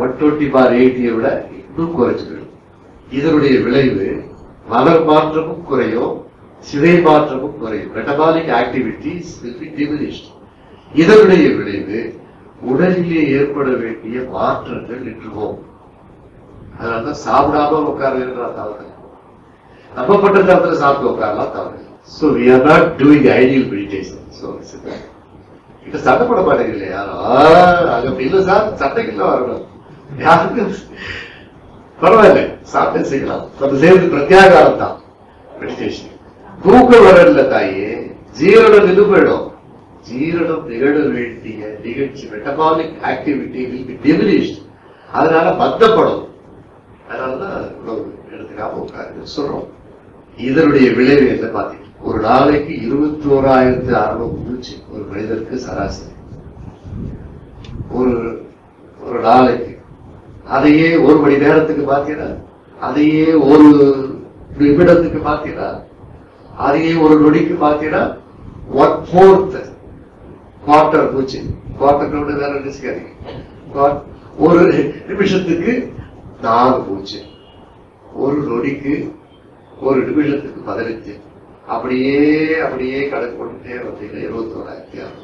120/80 விட இன்னும் குறைஞ்சுக்கணும். இதனுடைய விளைவு மலர் மாற்றமும் குறையும், சிதை மாற்றமும் குறையும். மெட்டபாலிக் ஆக்டிவிட்டிஸ் இதனுடைய விளைவு உடலிலே ஏற்பட வேண்டிய மாற்றங்கள் நிற்றுவோம். அதனால்தான் சாப்பிடாம உட்கார்றதுன்ற தவறு, நம்பப்பட்ட நேரத்தில் சாப்பிட்டு உட்காரலாம் தவறு. So we are not doing ideal meditation. So கிட்ட சட்டை போட மாட்டேங்கில்ல யாரும் இல்லை சார், சட்டைக்குள்ள வரணும் யாருக்கும் பரவாயில்ல, சாப்பிட்டு செய்யலாம். நம்ம சேர்ந்து பிரத்யாகாரம் தான் மெடிடேஷன். தூக்கம் வரல தாயே, ஜீரணம் நிலுபடும். ஜீரணம் நிகழ வேண்டிய நிகழ்ச்சி metabolic activity will be diminished. அதனால பந்தப்படும். அதனாலதான் எடுத்துக்காம உட்காரு சொல்றோம். இதனுடைய விளைவு என்ன பாத்தீங்க? ஒரு நாளைக்கு 21,600 மூச்சு ஒரு மனிதருக்கு சராசரி. ஒரு நாளைக்கு அதையே 1 மணி நேரத்துக்கு பாத்தீங்கன்னா, அதையே 1 நிமிடத்துக்கு பாத்தீங்கன்னா, அதையே 1 நொடிக்கு பாத்தீங்கன்னா 1/4 quarter மூச்சு. குவார்டர் வேற நினைச்சுக்காதீங்க. 1 நிமிஷத்துக்கு 4 மூச்சு, 1 நொடிக்கு 1 நிமிஷத்துக்கு 15, அப்படியே அப்படியே கணக்கு போட்டுட்டே வந்தீங்கன்னா 21,600.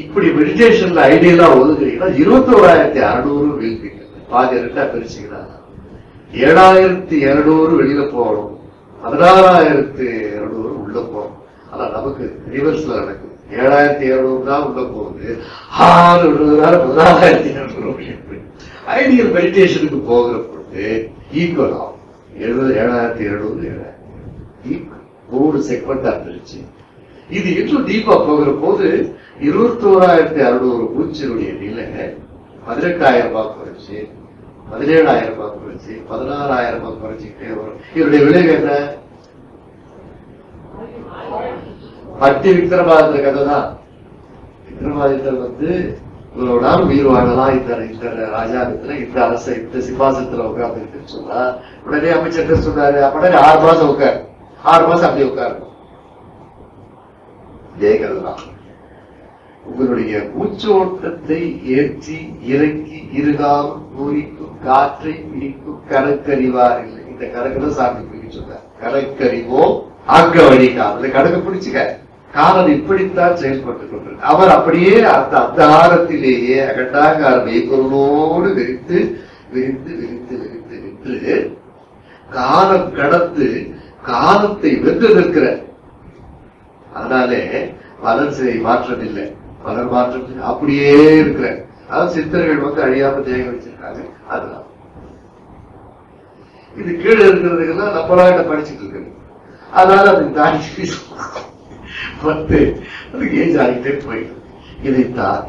இப்படி மெடிடேஷன்ல ஐடியா ஒதுக்குறீங்கன்னா 21,600 வீழ்ப்பீங்க. பாதி 2 பிரிச்சுங்கன்னா 7,200 வெளியில போகணும், 16,200 உள்ள போகணும். ஆனா நமக்கு ரிவர்ஸ்ல நடக்குது. 7,200 தான் உள்ள போகுது, 16,200. ஐடியல் மெடிடேஷனுக்கு போகிற பொழுது ஈக்குவல் ஆகும். 7,200 செக்மெண்டா இருந்துச்சு. இது இன்னும் டீப்பா போகிற போது 21,600 மூச்சினுடைய நிலை 18,000 குறைச்சு, 17,000 குறைச்சு, 16,000 குறைச்சுக்கிட்டே வரும். இதனுடைய விளைவு என்ன? பட்டி விக்ரமாதித்த கதை தான். விக்ரமாதித்தர் வந்து இவ்வளவு நாள் உயிர் வாழலாம், இந்த இந்த ராஜாங்கத்துல இந்த அரசு இந்த சிம்மாசனத்துல உட்கார்ந்து இருக்குன்னு சொன்னா உடனே அமைச்சர் சொன்னாரு, அப்படியே 6 மாசம் உட்காரு, 6 மாசம் அப்படியே உட்காரணும். இதேதான் உங்களுடைய மூச்சோட்டத்தை ஏற்றி இறக்கி இருகால் நூறிக்கும் காற்றை பிடிக்கும் கணக்கறிவார் இல்லை. இந்த கணக்குதான் சாமி பிடிக்க சொன்னார். கணக்கறிவோ அங்க வழிகாம கணக்கு பிடிச்சுக்க. காலம் இப்படித்தான் செயல்பட்டுக் கொண்டிருக்க. அவர் அப்படியே அந்த அத்தாரத்திலேயே அகண்டாங்கார மெய்பொருளோடு விரித்து விரித்து விரித்து விரித்து விட்டு காலம் கடந்து காலத்தை வென்று நிற்கிறார். அதனாலே வளர்ச்சியை மாற்றம் இல்லை, வளர் மாற்றம் அப்படியே இருக்கிறார். அதாவது சித்தர்கள் வந்து அழியாம தேங்க வச்சிருக்காங்க. அதெல்லாம் இது கீழே இருக்கிறதுக்கெல்லாம் நம்மளாட்ட படிச்சுட்டு இருக்கிறது. அதனால அதுக்கு தாண்டி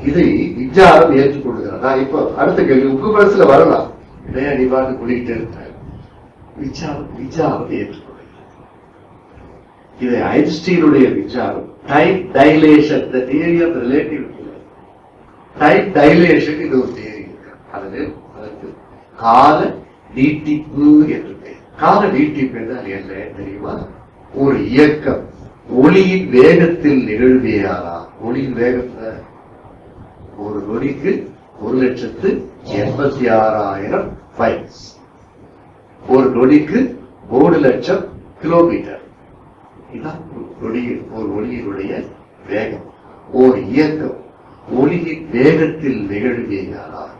விஞ்ஞானம் ஏற்றுக்கொள்ளுகிறேன். நான் இப்போ அடுத்த கேள்வி உப்பு மனசுல வரலாம். இடையா நீ பாட்டு குளிக்கிட்டே இருக்கிறேன். விஞ்ஞானம் ஏற்றுக்கொள்ளுகிறேன். இதை ஐன்ஸ்டீனுடைய விஞ்ஞானம் time dilation, the theory of relativity. Time dilation இது ஒரு தியரி இருக்கு. அதுல அதற்கு கால நீட்டிப்பு என்று பெயர். கால நீட்டிப்பு என்றால் என்ன தெரியுமா? ஒரு இயக்கம் ஒளியின் வேகத்தில் நிகழ்வியாரா? ஒளியின் வேகத்துல 1 நொடிக்கு 1,86,000 miles, 1 நொடிக்கு 3 லட்சம் கிலோமீட்டர். இதுதான் ஒரு ஒளியினுடைய வேகம், ஓர் இயக்கம் ஒளியின் வேகத்தில் நிகழ்வேயானால்,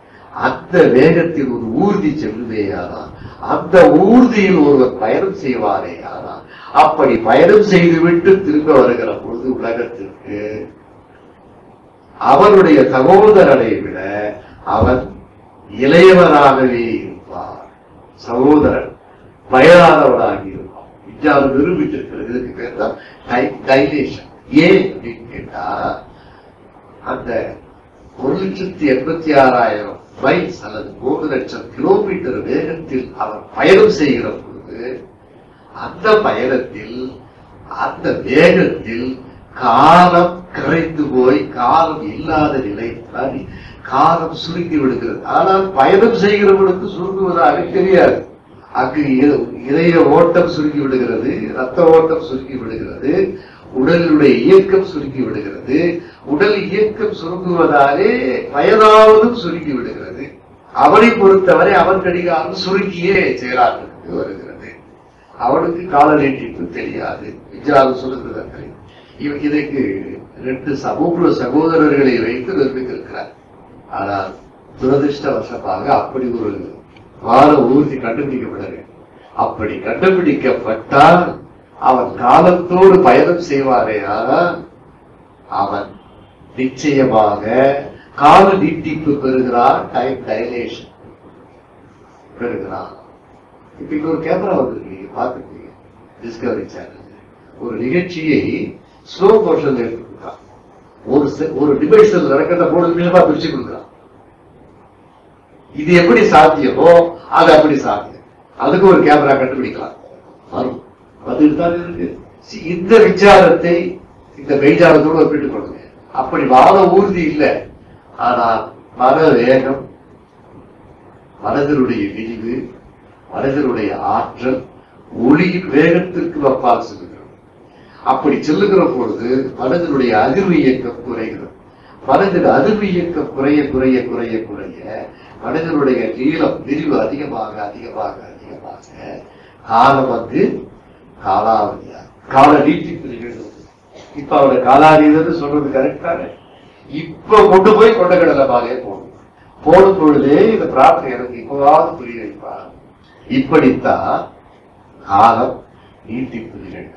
அந்த வேகத்தில் ஒரு ஊர்தி செல்வேயானால், அந்த ஊர்தியில் ஒருவர் பயணம் செய்வாரேயானால், அப்படி பயணம் செய்துவிட்டு திரும்ப வருகிற பொழுது உலகத்திற்கு அவனுடைய சகோதரனை விட அவன் இளையவராகவே இருப்பார். சகோதரன் வயதானவராக இருப்பான். இந்தியாவை நிரூபித்திருக்கிறது. இதுக்கு பேர் தான் டைலேஷன். ஏன் அப்படின்னு கேட்டா, அந்த 1,86,000 மைல் அல்லது 3,00,000 கிலோமீட்டர் வேகத்தில் அவர் பயணம் செய்கிற பொழுது, அந்த பயணத்தில் அந்த வேகத்தில் காலம் கரைந்து போய் காலம் இல்லாத நிலை, காலம் சுருங்கி விடுகிறது. ஆனால் பயணம் செய்கிறவனுக்கு சுருங்குவதாக தெரியாது. அங்கு இதய ஓட்டம் சுருங்கி விடுகிறது, ரத்த ஓட்டம் சுருங்கி விடுகிறது, உடலுடைய இயக்கம் சுருங்கி விடுகிறது. உடல் இயக்கம் சுருங்குவதாலே வயதாவதும் சுருங்கி விடுகிறது. அவனை பொறுத்தவரை அவன் கடிகாரம் சுருங்கியே செயலாற்றுக்கு வருகிறது. அவனுக்கு கால நீட்டிப்பு தெரியாது. விஜயாவது சொல்லுகிறது. இதற்கு 2 சமூக சகோதரர்களை வைத்து நிரூபித்திருக்கிறார். ஆனால் துரதிருஷ்டவசமாக அப்படி ஒரு வார ஊர்தி கண்டுபிடிக்கப்பட, அப்படி கண்டுபிடிக்கப்பட்டால் அவன் காலத்தோடு பயணம் செய்வாரே, ஆனால் அவன் நிச்சயமாக கால நீட்டிப்பு பெறுகிறான், டைம் டைலேஷன் பெறுகிறான். இப்ப இங்க ஒரு கேமரா வந்துருக்கீங்க, பார்த்துருக்கீங்க டிஸ்கவரி சேனல். ஒரு நிகழ்ச்சியை ஸ்லோ மோஷன் எடுத்து கொடுக்குறான். ஒரு டிவைஸில் நடக்கிறத 4 நிமிஷமா பிரிச்சு கொடுக்குறான். இது எப்படி சாத்தியமோ அது அப்படி சாத்தியம். அதுக்கு ஒரு கேமரா கண்டுபிடிக்கலாம் வரும். இந்த விசாரத்தை இந்த விசாரத்தோடு ஒப்பிட்டுக் கொள்ளுங்க. அப்படி வாத ஊர்தி இல்லை, ஆனால் மன வேகம், மனதினுடைய விரிவு, மனதினுடைய ஆற்றல் ஒளியின் வேகத்திற்கு அப்பால் செல்கிறது. அப்படி செல்லுகிற பொழுது மனதினுடைய அதிர்வு இயக்கம் குறைகிறது. மனதின் அதிர்வு இயக்கம் குறைய குறைய குறைய குறைய மனதினுடைய நீளம் விரிவு அதிகமாக அதிகமாக அதிகமாக காலம் வந்து காலாவதியாக கால நீட்டிப்பு நிகழ்ந்தது. இப்ப அவளை காலாவதினு சொல்றது கரெக்டான. இப்ப கொண்டு போய் கொண்ட கடலமாக போடும் பொழுதே இந்த பிரார்த்தனை எனக்கு இப்பவாவது புரிய வைப்பார். இப்படித்தான் காலம் நீட்டிப்பு நிகழ்ந்தது.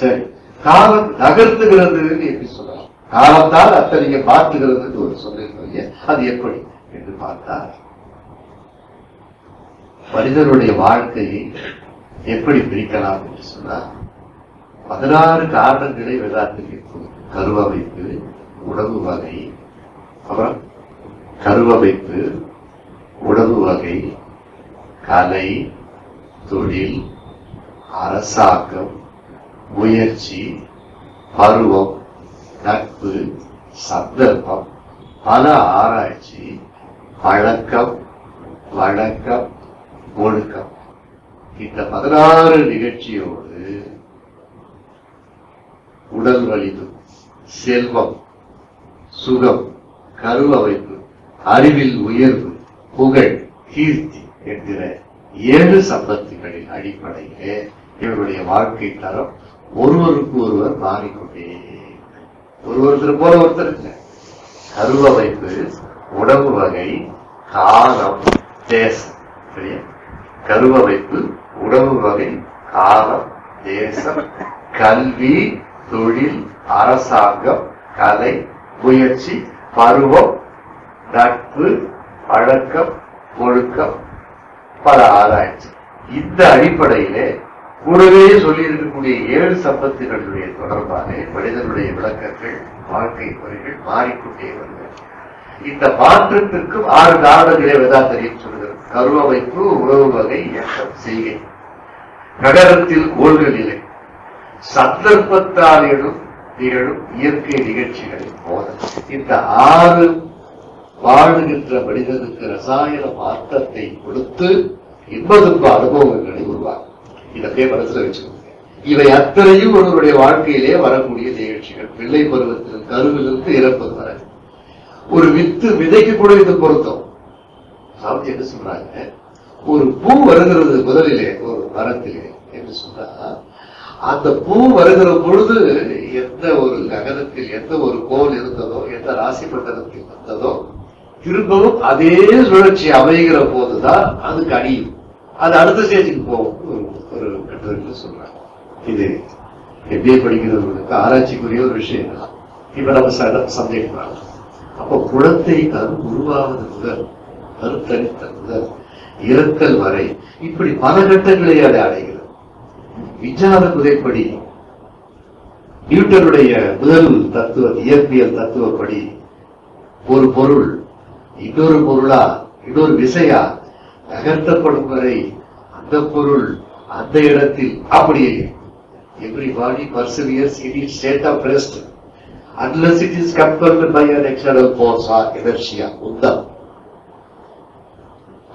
சரி, காலம் நகர்த்துகிறது எப்படி சொல்லலாம்? காலத்தால் அத்தனை மாற்றுகிறது ஒரு சொல்லிருக்க, அது எப்படி என்று பார்த்தார். மனிதனுடைய வாழ்க்கையை எப்படி பிரிக்கலாம் என்று சொன்னார். 16 காரணங்களை வேதாத்திற்கு கருவமைப்பு, உணவு வகை, அப்புறம் கருவமைப்பு, உணவு வகை, கலை, தொழில், அரசாங்கம், முயற்சி, பருவம், நட்பு, சந்தர்ப்பம், பல ஆராய்ச்சி, பழக்கம், வழக்கம், ஒழுக்கம். இந்த 16 நிகழ்ச்சியோடு உடல் வலிது, செல்வம், சுகம், கருவமைப்பு, அறிவில் உயர்வு, புகழ், கீர்த்தி என்கிற 7 சம்பத்துகளின் அடிப்படையிலே இவருடைய வாழ்க்கை தரம் ஒருவருக்கு ஒருவர் மாறிக்கொண்டே, ஒருவருத்தர் போல ஒருத்தர் இல்லை. கருவமைப்பு, உணவு வகை, காலம், தேசம். சரியா? கருவமைப்பு, உணவு வகை, காலம், தேசம், கல்வி, தொழில், அரசாங்கம், கலை, முயற்சி, பருவம், நட்பு, பழக்கம், ஒழுக்கம், பல ஆராய்ச்சி. இந்த அடிப்படையிலே கூடவே சொல்லி இருக்கக்கூடிய 7 சம்பத்துகளுடைய தொடர்பான மனிதனுடைய விளக்கங்கள், வாழ்க்கை முறைகள் மாறிக்கொண்டே வருகிறது. இந்த மாற்றத்திற்கும் 6 காரணங்களே வேதாந்தரியம் சொல்கிறது. கருவமைப்பு, உணவு வகை, இயக்கம், செய்கை, நகரத்தில் ஓல்க நிலை, சந்தர்ப்பத்தால் நிகழும் இயற்கை நிகழ்ச்சிகளின் போதம். இந்த 6 வாழுகின்ற மனிதனுக்கு ரசாயன மாற்றத்தை கொடுத்து 80 அனுபவங்களை உருவாக்கும். இதே மனசுல வச்சுக்கோங்க. இவை அத்தனையும் ஒருவருடைய வாழ்க்கையிலே வரக்கூடிய நிகழ்ச்சிகள். பிள்ளை பருவத்தில் கருவிலிருந்து இறப்பது வர ஒரு வித்து விதைக்கு கூட இது பொருத்தம். சாமி என்ன சொல்றாங்க? ஒரு பூ வருகிறது முதலிலே ஒரு மரத்திலே என்று சொன்னா, அந்த பூ வருகிற பொழுது எந்த ஒரு லக்னத்தில் எந்த ஒரு கோள் இருந்ததோ எந்த ராசி மண்டலத்தில் வந்ததோ திரும்பவும் அதே சுழற்சி அமைகிற போதுதான் அதுக்கு அடியும். அது அடுத்த ஸ்டேஜுக்கு போகும். ஒரு கட்டுரையில் சொல்றாங்க. இது எப்படியே படிக்கிறவர்களுக்கு ஆராய்ச்சிக்குரிய ஒரு விஷயம் தான். இப்ப நம்ம சப்ஜெக்ட் பார்க்கலாம். அப்போ குழந்தை கரு உருவாவது முதல் கருத்தரித்த முதல் இறக்கல் வரை இப்படி பல கட்டங்களை அதை அடைகிறது. விஞ்ஞான முறைப்படி நியூட்டனுடைய முதல் தத்துவ இயற்பியல் தத்துவப்படி ஒரு பொருள் இன்னொரு பொருளா இன்னொரு விசையா நகர்த்தப்படும் வரை அந்த பொருள் அந்த இடத்தில் அப்படியே every body perseveres in its state of rest unless it is compelled by an external force or எனர்ஜியா உந்தம்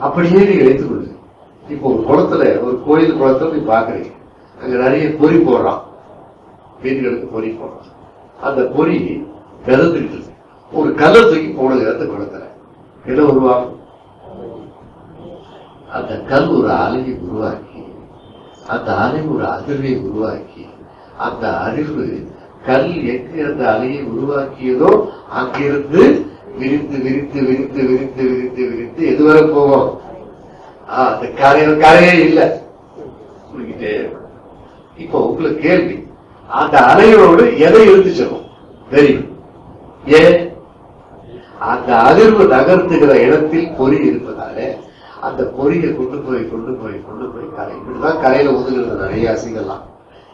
அப்படியே நீங்க எடுத்துக் கொள்ளுங்க. இப்போ ஒரு குளத்துல ஒரு கோயில் குளத்தை போய் பாக்குறீங்க. அங்க நிறைய பொறி போடுறான், மீன்களுக்கு பொறி போடுறான். அந்த பொறி மிதந்துட்டு ஒரு கல்லை தூக்கி போடுது இடத்த குளத்துல. என்ன உருவாகும்? அந்த கல் ஒரு அலையை உருவாக்கி அந்த அலை ஒரு அதிர்வை உருவாக்கி அந்த அதிர்வு கல் எங்கு அந்த அலையை உருவாக்கியதோ அங்கிருந்து விரித்து விரித்து விரித்து விரித்து விரித்து விரித்து எதுவரை போவோம்? அந்த கரையே இல்லை. இப்போ உங்களுக்கு கேள்வி, அந்த அலையோடு எதை எழுத்துச்சோம் தெரியும். ஏன்? அந்த அதிர்வு நகர்த்துகிற இடத்தில் பொறி இருப்பதாலே அந்த பொறியை கொண்டு போய் கொண்டு போய் கொண்டு போய் கரை இப்படிதான் கரையில ஒதுங்கிறது. நிறைய ஆசைகள்லாம்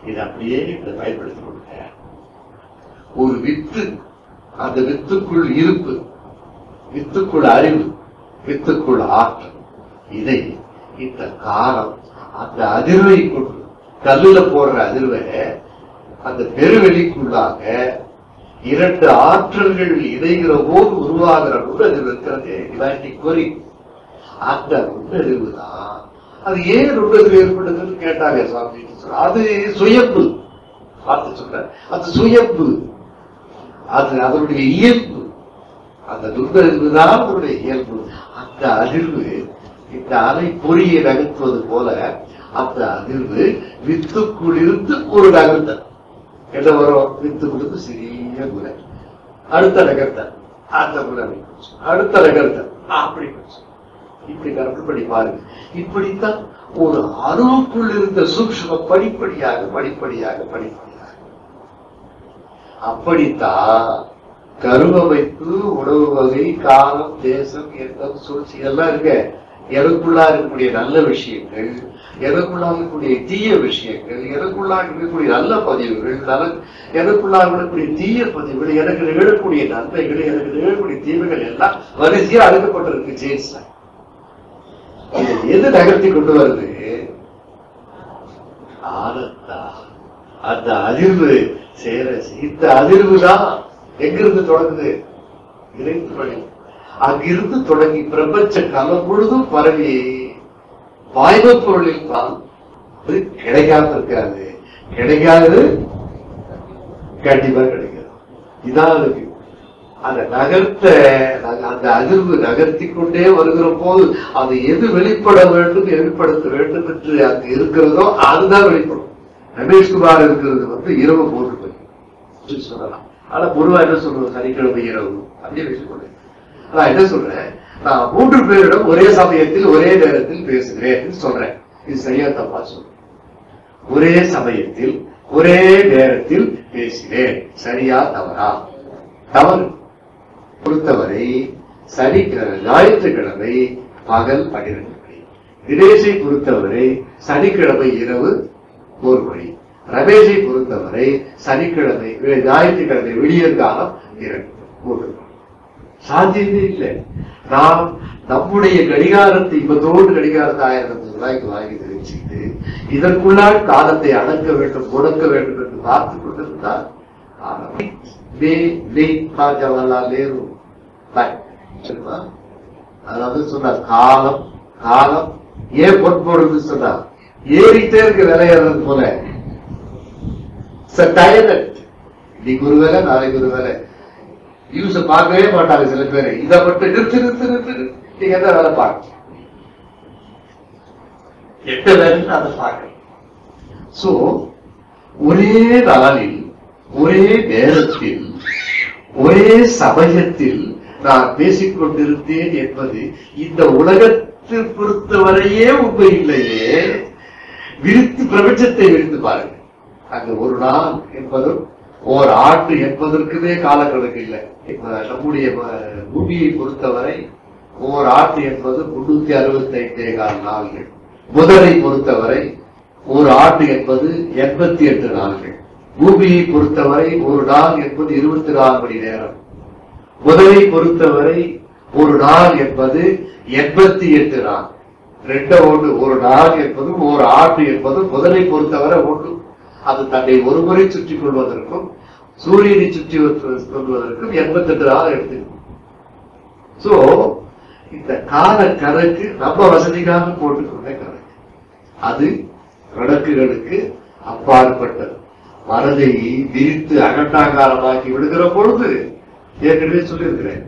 இது அப்படியே இப்படி பயன்படுத்தி கொடுக்க ஒரு வித்து, அந்த வித்துக்குள் இருப்பு, வித்துக்குள் அறிவு, வித்துக்குள் ஆற்றல், இதை இந்த காலம் அந்த அதிர்வை கொண்டு கல்லுல போடுற அதிர்வை அந்த பெருவெளிக்குள்ளாக இரண்டு ஆற்றல்கள் இணைகிற போது உருவாகிற நுண்ணறிவு இருக்கிறது. அந்த நுண்ணறிவு தான். அது ஏன் நுண்ணறிவு ஏற்படுதுன்னு கேட்டாங்க சுவாமி. அது சுயம்பு பார்த்து சொல்ற அது சுயம்பு, அது அதனுடைய இயல்பு. அந்த நுண்ணறிவு தான் அதனுடைய இயல்பு. அந்த அதிர்வு இந்த அலை பொறியை நகர்த்துவது போல அந்த அதிர்வு வித்துக்குள் இருந்து ஒரு நகர்த்தல். என்ன வரும்? வித்துக்குள் சிறிய முறை, அடுத்த நகர்த்தல், அந்த முறை அடுத்த நகர்த்தல், அப்படி இப்படி கரப்படி பாருங்க. இப்படித்தான் ஒரு அணுவுக்குள் இருந்த சூக்ஷ்மம் படிப்படியாக படிப்படியாக படிப்படியாக. அப்படித்தான் கருவமைப்பு, உணவு வகை, காலம், தேசம், எண்ணம், சூழ்ச்சி எல்லாம் இருக்க எனக்குள்ளா இருக்கக்கூடிய நல்ல விஷயங்கள், எனக்குள்ளாக இருக்கக்கூடிய தீய விஷயங்கள், எனக்குள்ளாக இருக்கக்கூடிய நல்ல பதிவுகள், எனக்குள்ளாக இருக்கக்கூடிய தீய பதிவுகள், எனக்கு நிகழக்கூடிய நன்மைகள், எனக்கு நிகழக்கூடிய தீமைகள் எல்லாம் வரிசையா அழைக்கப்பட்டிருக்கு. ஜேன்ஸ் எது நகர்த்தி கொண்டு வருது? ஆனந்தா அந்த அதிர்வு சேர. இந்த அதிர்வு தான் எங்கிருந்து தொடங்குது? இறைந்து பணி. அங்கிருந்து தொடங்கி பிரபஞ்ச காலம் முழுதும் பரவி வாய்வு பொருளில் தான் கிடைக்காம இருக்காது. கிடைக்காது, கண்டிப்பா கிடைக்காது. இதான் அந்த நகர்த்த அந்த அதிர்வு நகர்த்தி கொண்டே வருகிற போது அது எது வெளிப்பட வேண்டும், வெளிப்படுத்த வேண்டும் என்று அங்கு இருக்கிறதோ அதுதான் வெளிப்படும். ரமேஷ்குமார் இருக்கிறது இரவு 3 மணி சொல்லலாம். ஆனா பொதுவா என்ன சொல்றோம்? சனிக்கிழமை இரவு அப்படின்னு சொல்றேன். நான் என்ன சொல்றேன்? நான் 3 பேரிடம் ஒரே சமயத்தில் ஒரே நேரத்தில் பேசுகிறேன் சொல்றேன். இது சரியா தப்பா சொல்றேன்? ஒரே சமயத்தில் ஒரே நேரத்தில் பேசுகிறேன், சரியா தவறா? தவறு. பொறுத்தவரை சனிக்கிழமை ஞாயிற்றுக்கிழமை பகல் 12 மணி, தினேஷை பொறுத்தவரை சனிக்கிழமை இரவு 1 மணி, ரமேஷை பொறுத்தவரை சனிக்கிழமை ஞாயிற்றுக்கிழமை விடியற் காலம் 2 3. சாத்தியமே இல்லை. நாம் நம்முடைய கடிகாரத்தை இப்பத்தோடு கடிகாரத்தை 1000 ரூபாய்க்கு வாங்கி தெரிவிச்சுக்கிட்டு இதற்குள்ளால் காலத்தை அடக்க வேண்டும் முடக்க வேண்டும் என்று பார்த்து கொண்டிருந்தார் ஜவஹர்லால் நேரு. அதாவது சொன்னார் காலம் காலம் ஏன் பொற்போடுன்னு சொன்னார். ஏறிட்டே இருக்க விளையாடுறது போல இன்னைக்கு ஒரு வேலை நாளைக்கு ஒரு வேலை யூஸ பார்க்கவே மாட்டாங்க சில பேர். இதை மட்டும் நிறுத்து நிறுத்து நிறுத்து நீங்க எந்த வேலை பார்க்க எட்ட வேலை அதை பார்க்க. சோ ஒரே நலனில், ஒரே நேரத்தில், ஒரே சமயத்தில் நான் பேசிக்கொண்டிருந்தேன் என்பது இந்த உலகத்தை பொறுத்தவரையே உண்மை இல்லையே. விரித்து பிரபஞ்சத்தை விரித்து பாருங்கள். அங்கு ஒரு நாள் என்பதும் ஓர் ஆண்டு என்பதற்குமே காலக்கணக்கு இல்லை. நம்முடைய பூமியை பொறுத்தவரை ஓர் ஆண்டு என்பது 365 நாள்கள். புதனை பொறுத்தவரை ஒரு ஆண்டு என்பது 88 நாள்கள். பூமியை பொறுத்தவரை ஒரு நாள் என்பது 24 மணி நேரம். புதனை பொறுத்தவரை ஒரு நாள் என்பது 88 நாள். ரெண்ட ஒன்று, ஒரு நாள் என்பதும் ஒரு ஆண்டு என்பதும் புதனை பொறுத்தவரை ஒன்று. அது தன்னை ஒருமுறை சுற்றி கொள்வதற்கும் சூரியனை சுற்றி கொள்வதற்கும் 88 நாள் எடுத்துக்கணும். சோ இந்த கால கணக்கு நம்ம வசதிக்காக போட்டுக்கொண்ட கணக்கு, அது கணக்குகளுக்கு அப்பாற்பட்டது. மனதை விரித்து அகண்டாகாரமாக்கி விடுகிற பொழுது, ஏற்கனவே சொல்லியிருக்கிறேன்,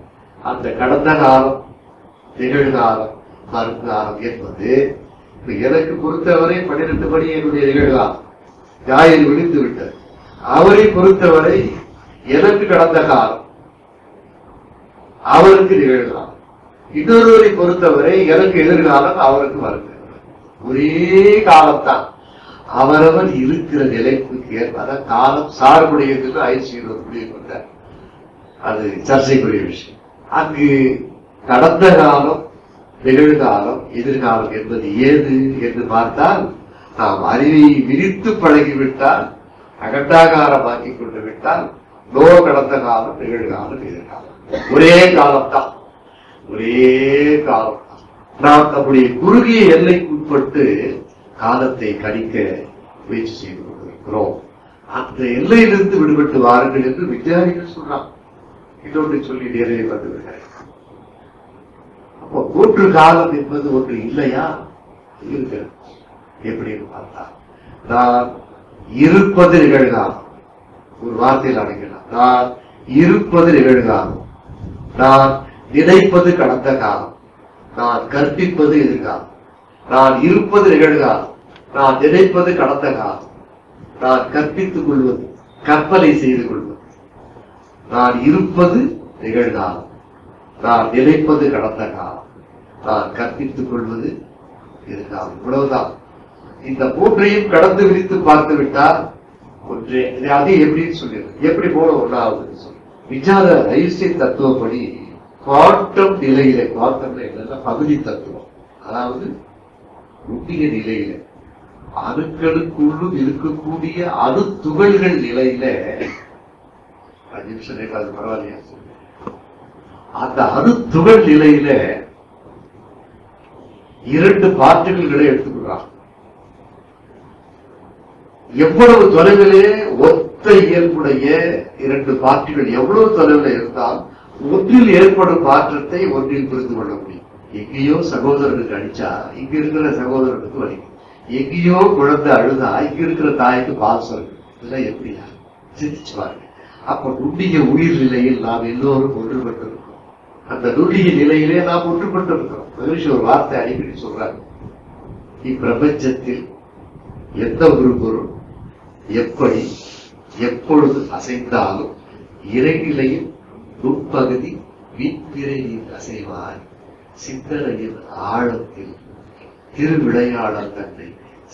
அந்த கடந்த காலம், நிகழ்காலம், மறுகாலம் என்பது எனக்கு பொறுத்தவரை 12 மணி என்னுடைய நிகழ்காலம், ஞாயிறு விழித்து விட்டது. அவரை பொறுத்தவரை எனக்கு கடந்த காலம், அவருக்கு நிகழ்காலம். இன்னொருவரை பொறுத்தவரை எனக்கு எதிர்காலம், அவருக்கு வருகிறது. ஒரே காலம்தான், அவரவர் இருக்கிற நிலைக்கு ஏற்பட காலம் சார்புடையது. ஐசியூர் முடிவு கொண்டார், அது சர்ச்சைக்குரிய விஷயம். அங்கு கடந்த காலம், நிகழ்காலம், எதிர்காலம் என்பது ஏது என்று பார்த்தால், நாம் அறிவை விரித்து பழகிவிட்டால், அகண்டாகாரமாக்கிக் கொண்டு விட்டால், நோ கடந்த காலம், நிகழ்காலம், எதிர்காலம் ஒரே காலம்தான், ஒரே காலம். நாம் நம்முடைய குறுகிய எல்லைக்கு உட்பட்டு காலத்தை கணிக்க முயற்சி செய்து கொண்டிருக்கிறோம். அந்த எல்லையிலிருந்து விடுபட்டு வாருங்கள் என்று விஞ்ஞானிகள் சொல்றாங்க. இன்னொன்று சொல்லி நேரிலே வந்துவிட்டார். அப்போ 3 காலம் என்பது ஒன்று இல்லையா? இருக்கிறது. எப்படின்னு பார்த்தா, நான் இருப்பது நிகழ்காலம். ஒரு வார்த்தையில் அடைக்கலாம், நான் இருப்பது நிகழ்காலம், நான் நினைப்பது கடந்த காலம், நான் கற்பிப்பது எதிர்காலம். நான் இருப்பது நிகழ்காலம், நான் நினைப்பது கடந்த காலம், நான் கற்பித்துக் கொள்வது, கற்பனை செய்து கொள்வது. நான் இருப்பது நிகழ்காலம், நான் நினைப்பது கடந்த காலம், நான் கற்பித்துக் கொள்வது எதிர்காலம். இவ்வளவுதான். இந்த 3ஐயும் கடந்து விரித்து பார்த்து விட்டால் ஒன்றே. அது எப்படின்னு சொல்லிடுறேன், எப்படி போல ஒன்றாவது சொல்லி விஞ்ஞான ஐன்ஸ்டீன் தத்துவப்படி குவாண்டம் நிலையில, குவாண்டம்ல என்னன்னா பகுதி தத்துவம், அதாவது நுண்ணிய நிலையில, அணுக்களுக்குள்ளும் இருக்கக்கூடிய அணு துகள்கள் நிலையில, 5 நிமிஷம் கேட்காது பரவாயில்லையா, அந்த அணு துகள் நிலையில 2 பார்ட்டிகிள்களை எடுத்துக்கொள்றாங்க. எவ்வளவு தொலைவிலே ஒத்த இயல்புடைய 2 பார்ட்டிகள் எவ்வளவு தொலைவில் இருந்தால் ஒன்றில் ஏற்படும் மாற்றத்தை ஒன்றில் புரிந்து கொள்ள முடியும். எங்கேயோ சகோதரனுக்கு அடிச்சா இங்க இருக்கிற சகோதரனுக்கு வலி, எங்கேயோ குழந்தை அழுதா இங்க இருக்கிற தாய்க்கு பாசம். இதெல்லாம் எப்படியா சிந்திச்சு பாருங்க. அப்ப நுண்ணிய உயிர் நிலையில் நாம் எல்லோரும் ஒன்றுபட்டிருக்கிறோம். அந்த நுண்ணிய நிலையிலே நாம் ஒன்றுபட்டிருக்கிறோம். மகிழ்ச்சி ஒரு வார்த்தை அடிக்கடி சொல்றாங்க, இப்பிரபஞ்சத்தில் எந்த ஒரு பொருள் எப்படி எப்பொழுது அசைந்தாலும் இறைநிலையில் நுட்பகுதி விண்பிறையின் அசைவாய் சிந்தனையின் ஆழத்தில் திருவிளையாளர் தன்னை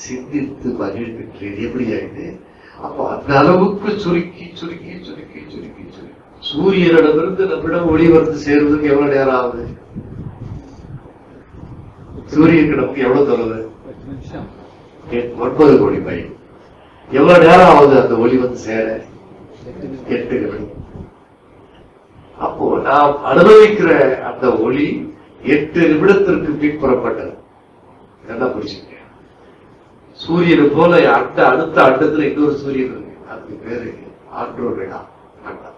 சிந்தித்து மகிழ்கின்றேன். எப்படி ஆயிட்டு அப்போ அந்த அளவுக்கு சுருக்கி சுருக்கி சுருக்கி சுருக்கி சுருக்கி சூரியனிடமிருந்து நம்மிடம் ஒளி வந்து சேர்வதற்கு எவ்வளவு நேரம் ஆகுது? சூரியனுக்கு நமக்கு எவ்வளவு தொலைவு? 9 கோடி மைல். எவ்வளவு நேரம் ஆகுது அந்த ஒளி வந்து சேர? 8 நிமிடம். அப்போ நாம் அனுபவிக்கிற அந்த ஒளி 8 நிமிடத்திற்கு பின்புறப்பட்டது. என்ன புரிச்சுக்க? சூரியனை போல அடுத்த அண்டத்துல இன்னொரு சூரியன் இருக்கு, அதுக்கு பேரு ஆண்ட்ரோமேடா அண்டம்.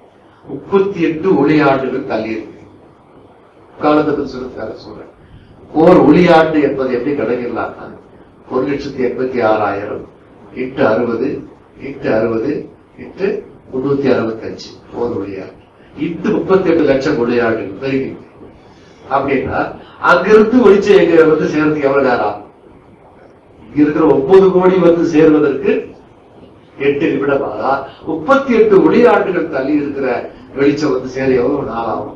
38 ஒளி ஆண்டுகள் தள்ளி இருக்கு. காலத்தில் சொல்லுக்காக சொல்றேன், ஓர் ஒளி ஆண்டு என்பது எப்படி கிடைக்கலாம்னா 1,86,000 இட்டு 60 இட்டு 365 ஓர் ஒளி ஆண்டு இட்டு 38 லட்சம் ஒளி ஆண்டுகள் பெருகி. அப்படின்னா அங்கிருந்து ஒளிச்சை எங்க வந்து சேர்றதுக்கு எவ்வளவு நேரம்? இங்க இருக்கிற 9 கோடி வந்து சேர்வதற்கு 8 நிமிடமானா 38 ஒளியாண்டுகள் தள்ளி இருக்கிற வெளிச்சம் வந்து சேர எவ்வளவு நாளாகும்?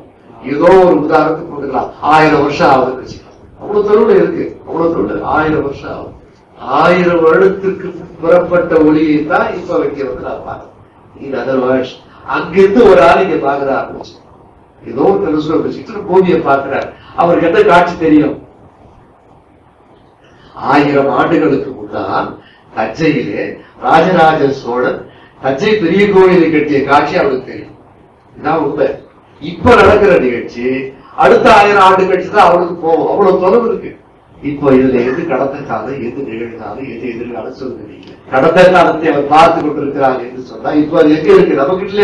ஏதோ ஒரு உதாரணத்துக்கு கொடுக்கலாம், 1000 வருஷம் ஆகுதுன்னு வச்சுக்கலாம். அவ்வளவு தொழில் இருக்கு, அவ்வளவு தொழில் 1000 வருஷம் ஆகும். 1000 வருடத்திற்கு புறப்பட்ட ஒளியை தான் இப்ப வைக்கிறது நான் பார்க்கணும். அதர்வைஸ் அங்கிருந்து ஒரு ஆள் இங்க பாக்குற ஆரம்பிச்சு ஏதோ தெரிஞ்சு வச்சுட்டு பூமியை பார்க்கிறார். அவருக்கு என்ன காட்சி தெரியும்? 1000 ஆண்டுகளுக்கு முன்னால் தஞ்சையிலே ராஜராஜ சோழன் தஞ்சை பெரிய கோயிலை கட்டிய காட்சி அவளுக்கு தெரியும். இதான் உண்மை. இப்ப நடக்கிற நிகழ்ச்சி அடுத்த 1000 ஆண்டு கழிச்சுதான் அவளுக்கு போவோம். அவ்வளவு தொலைவு இருக்கு. இப்போ இதுல எது கடந்த காலம், எது நிகழ்காலம், எது எதிர்காலம் சொல்லுங்க. கடந்த காலத்தை அவர் பார்த்து கொண்டிருக்கிறாங்க என்று சொன்னா இப்போ அது எங்க இருக்கு? நமக்கு இல்ல,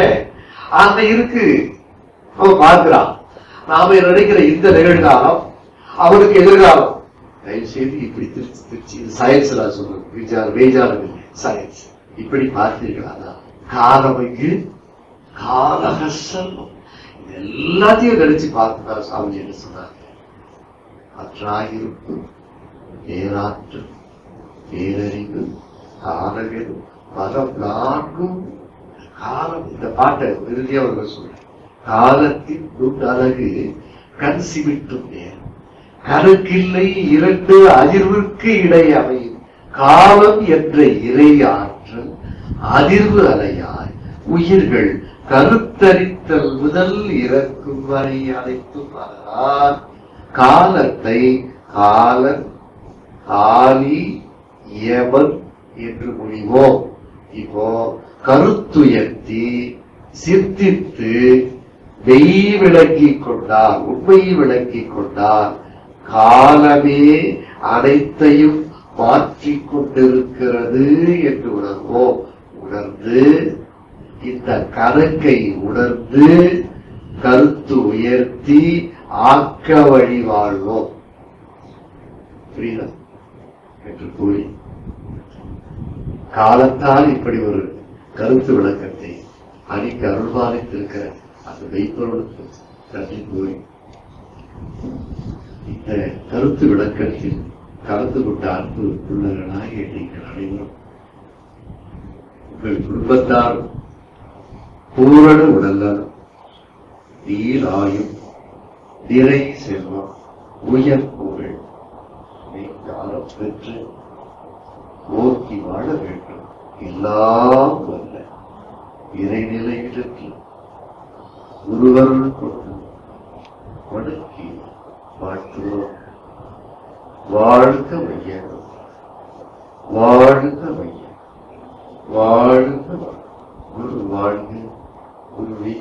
அங்க இருக்கு, நம்ம பார்க்கிறான். நாம நினைக்கிற இந்த நிகழ்காலம் அவருக்கு எதிர்காலம். தயவு செய்து இப்படி திருச்சி திருச்சி சயின்ஸ்ல சொல்லுங்க, சயின்ஸ் இப்படி பார்த்தீர்களா? காலமைக்கு காலகசல்வம் எல்லாத்தையும் நினைச்சு பார்த்துதான் சாமிஜி என்ன சொன்னாங்க? அற்றாயிருப்பு பேராற்று பேரறிவு காலங்கள் மதம் நான்கும் காலம். இந்த பாட்டை இறுதியாக அவர்கள் சொல்றேன். காலத்தின் நுண்ணழகு கண் சிமிட்டும் நேரம் கணக்கில்லை இரண்டு அதிர்வுக்கு இடை அமையும் காலம் என்ற இறை ஆற்றல் அதிர்வு அலையாய் உயிர்கள் கருத்தரித்தல் முதல் இறக்கும் வரை அனைத்தும் அலரான் காலத்தை காலன் காலி ஏவன் என்று முடிவோம். இப்போ கருத்துயர்த்தி சித்தித்து மெய் விளங்கிக் கொண்டார், உண்மையை விளங்கிக் கொண்டார். காலமே அனைத்தையும் மாற்றிக் கொண்டிருக்கிறது என்று உணர்வோம். உணர்ந்து இந்த கணக்கை உணர்ந்து கருத்து உயர்த்தி ஆக்க வழி வாழ்வோம். புரியுதா என்று கூறி காலத்தால் இப்படி ஒரு கருத்து விளக்கத்தை அணிக்கு அருள்வானித்திருக்கிற அந்த வைப்பொருளுக்கு நன்றி கூறி இந்த கருத்து விளக்கத்தில் கலந்து கொண்ட அன்பு உள்ளவர்களாகிய நீங்கள் அனைவரும் உங்கள் குடும்பத்தால் பூரண உடல்நலம் நீளாயும் நிறை செல்வம் உயர் புகழ் நீங்காலம் பெற்று ஓக்கி வாழ வேண்டும். எல்லாம் வல்ல இறைநிலையிலிருந்து ஒருவர்கள் கொண்டு வணக்கி வாழ்த்துவோம். வாழ்க வையகம், வாழ்க வையகம், வாழ்க குரு, வாழ்க குருவே.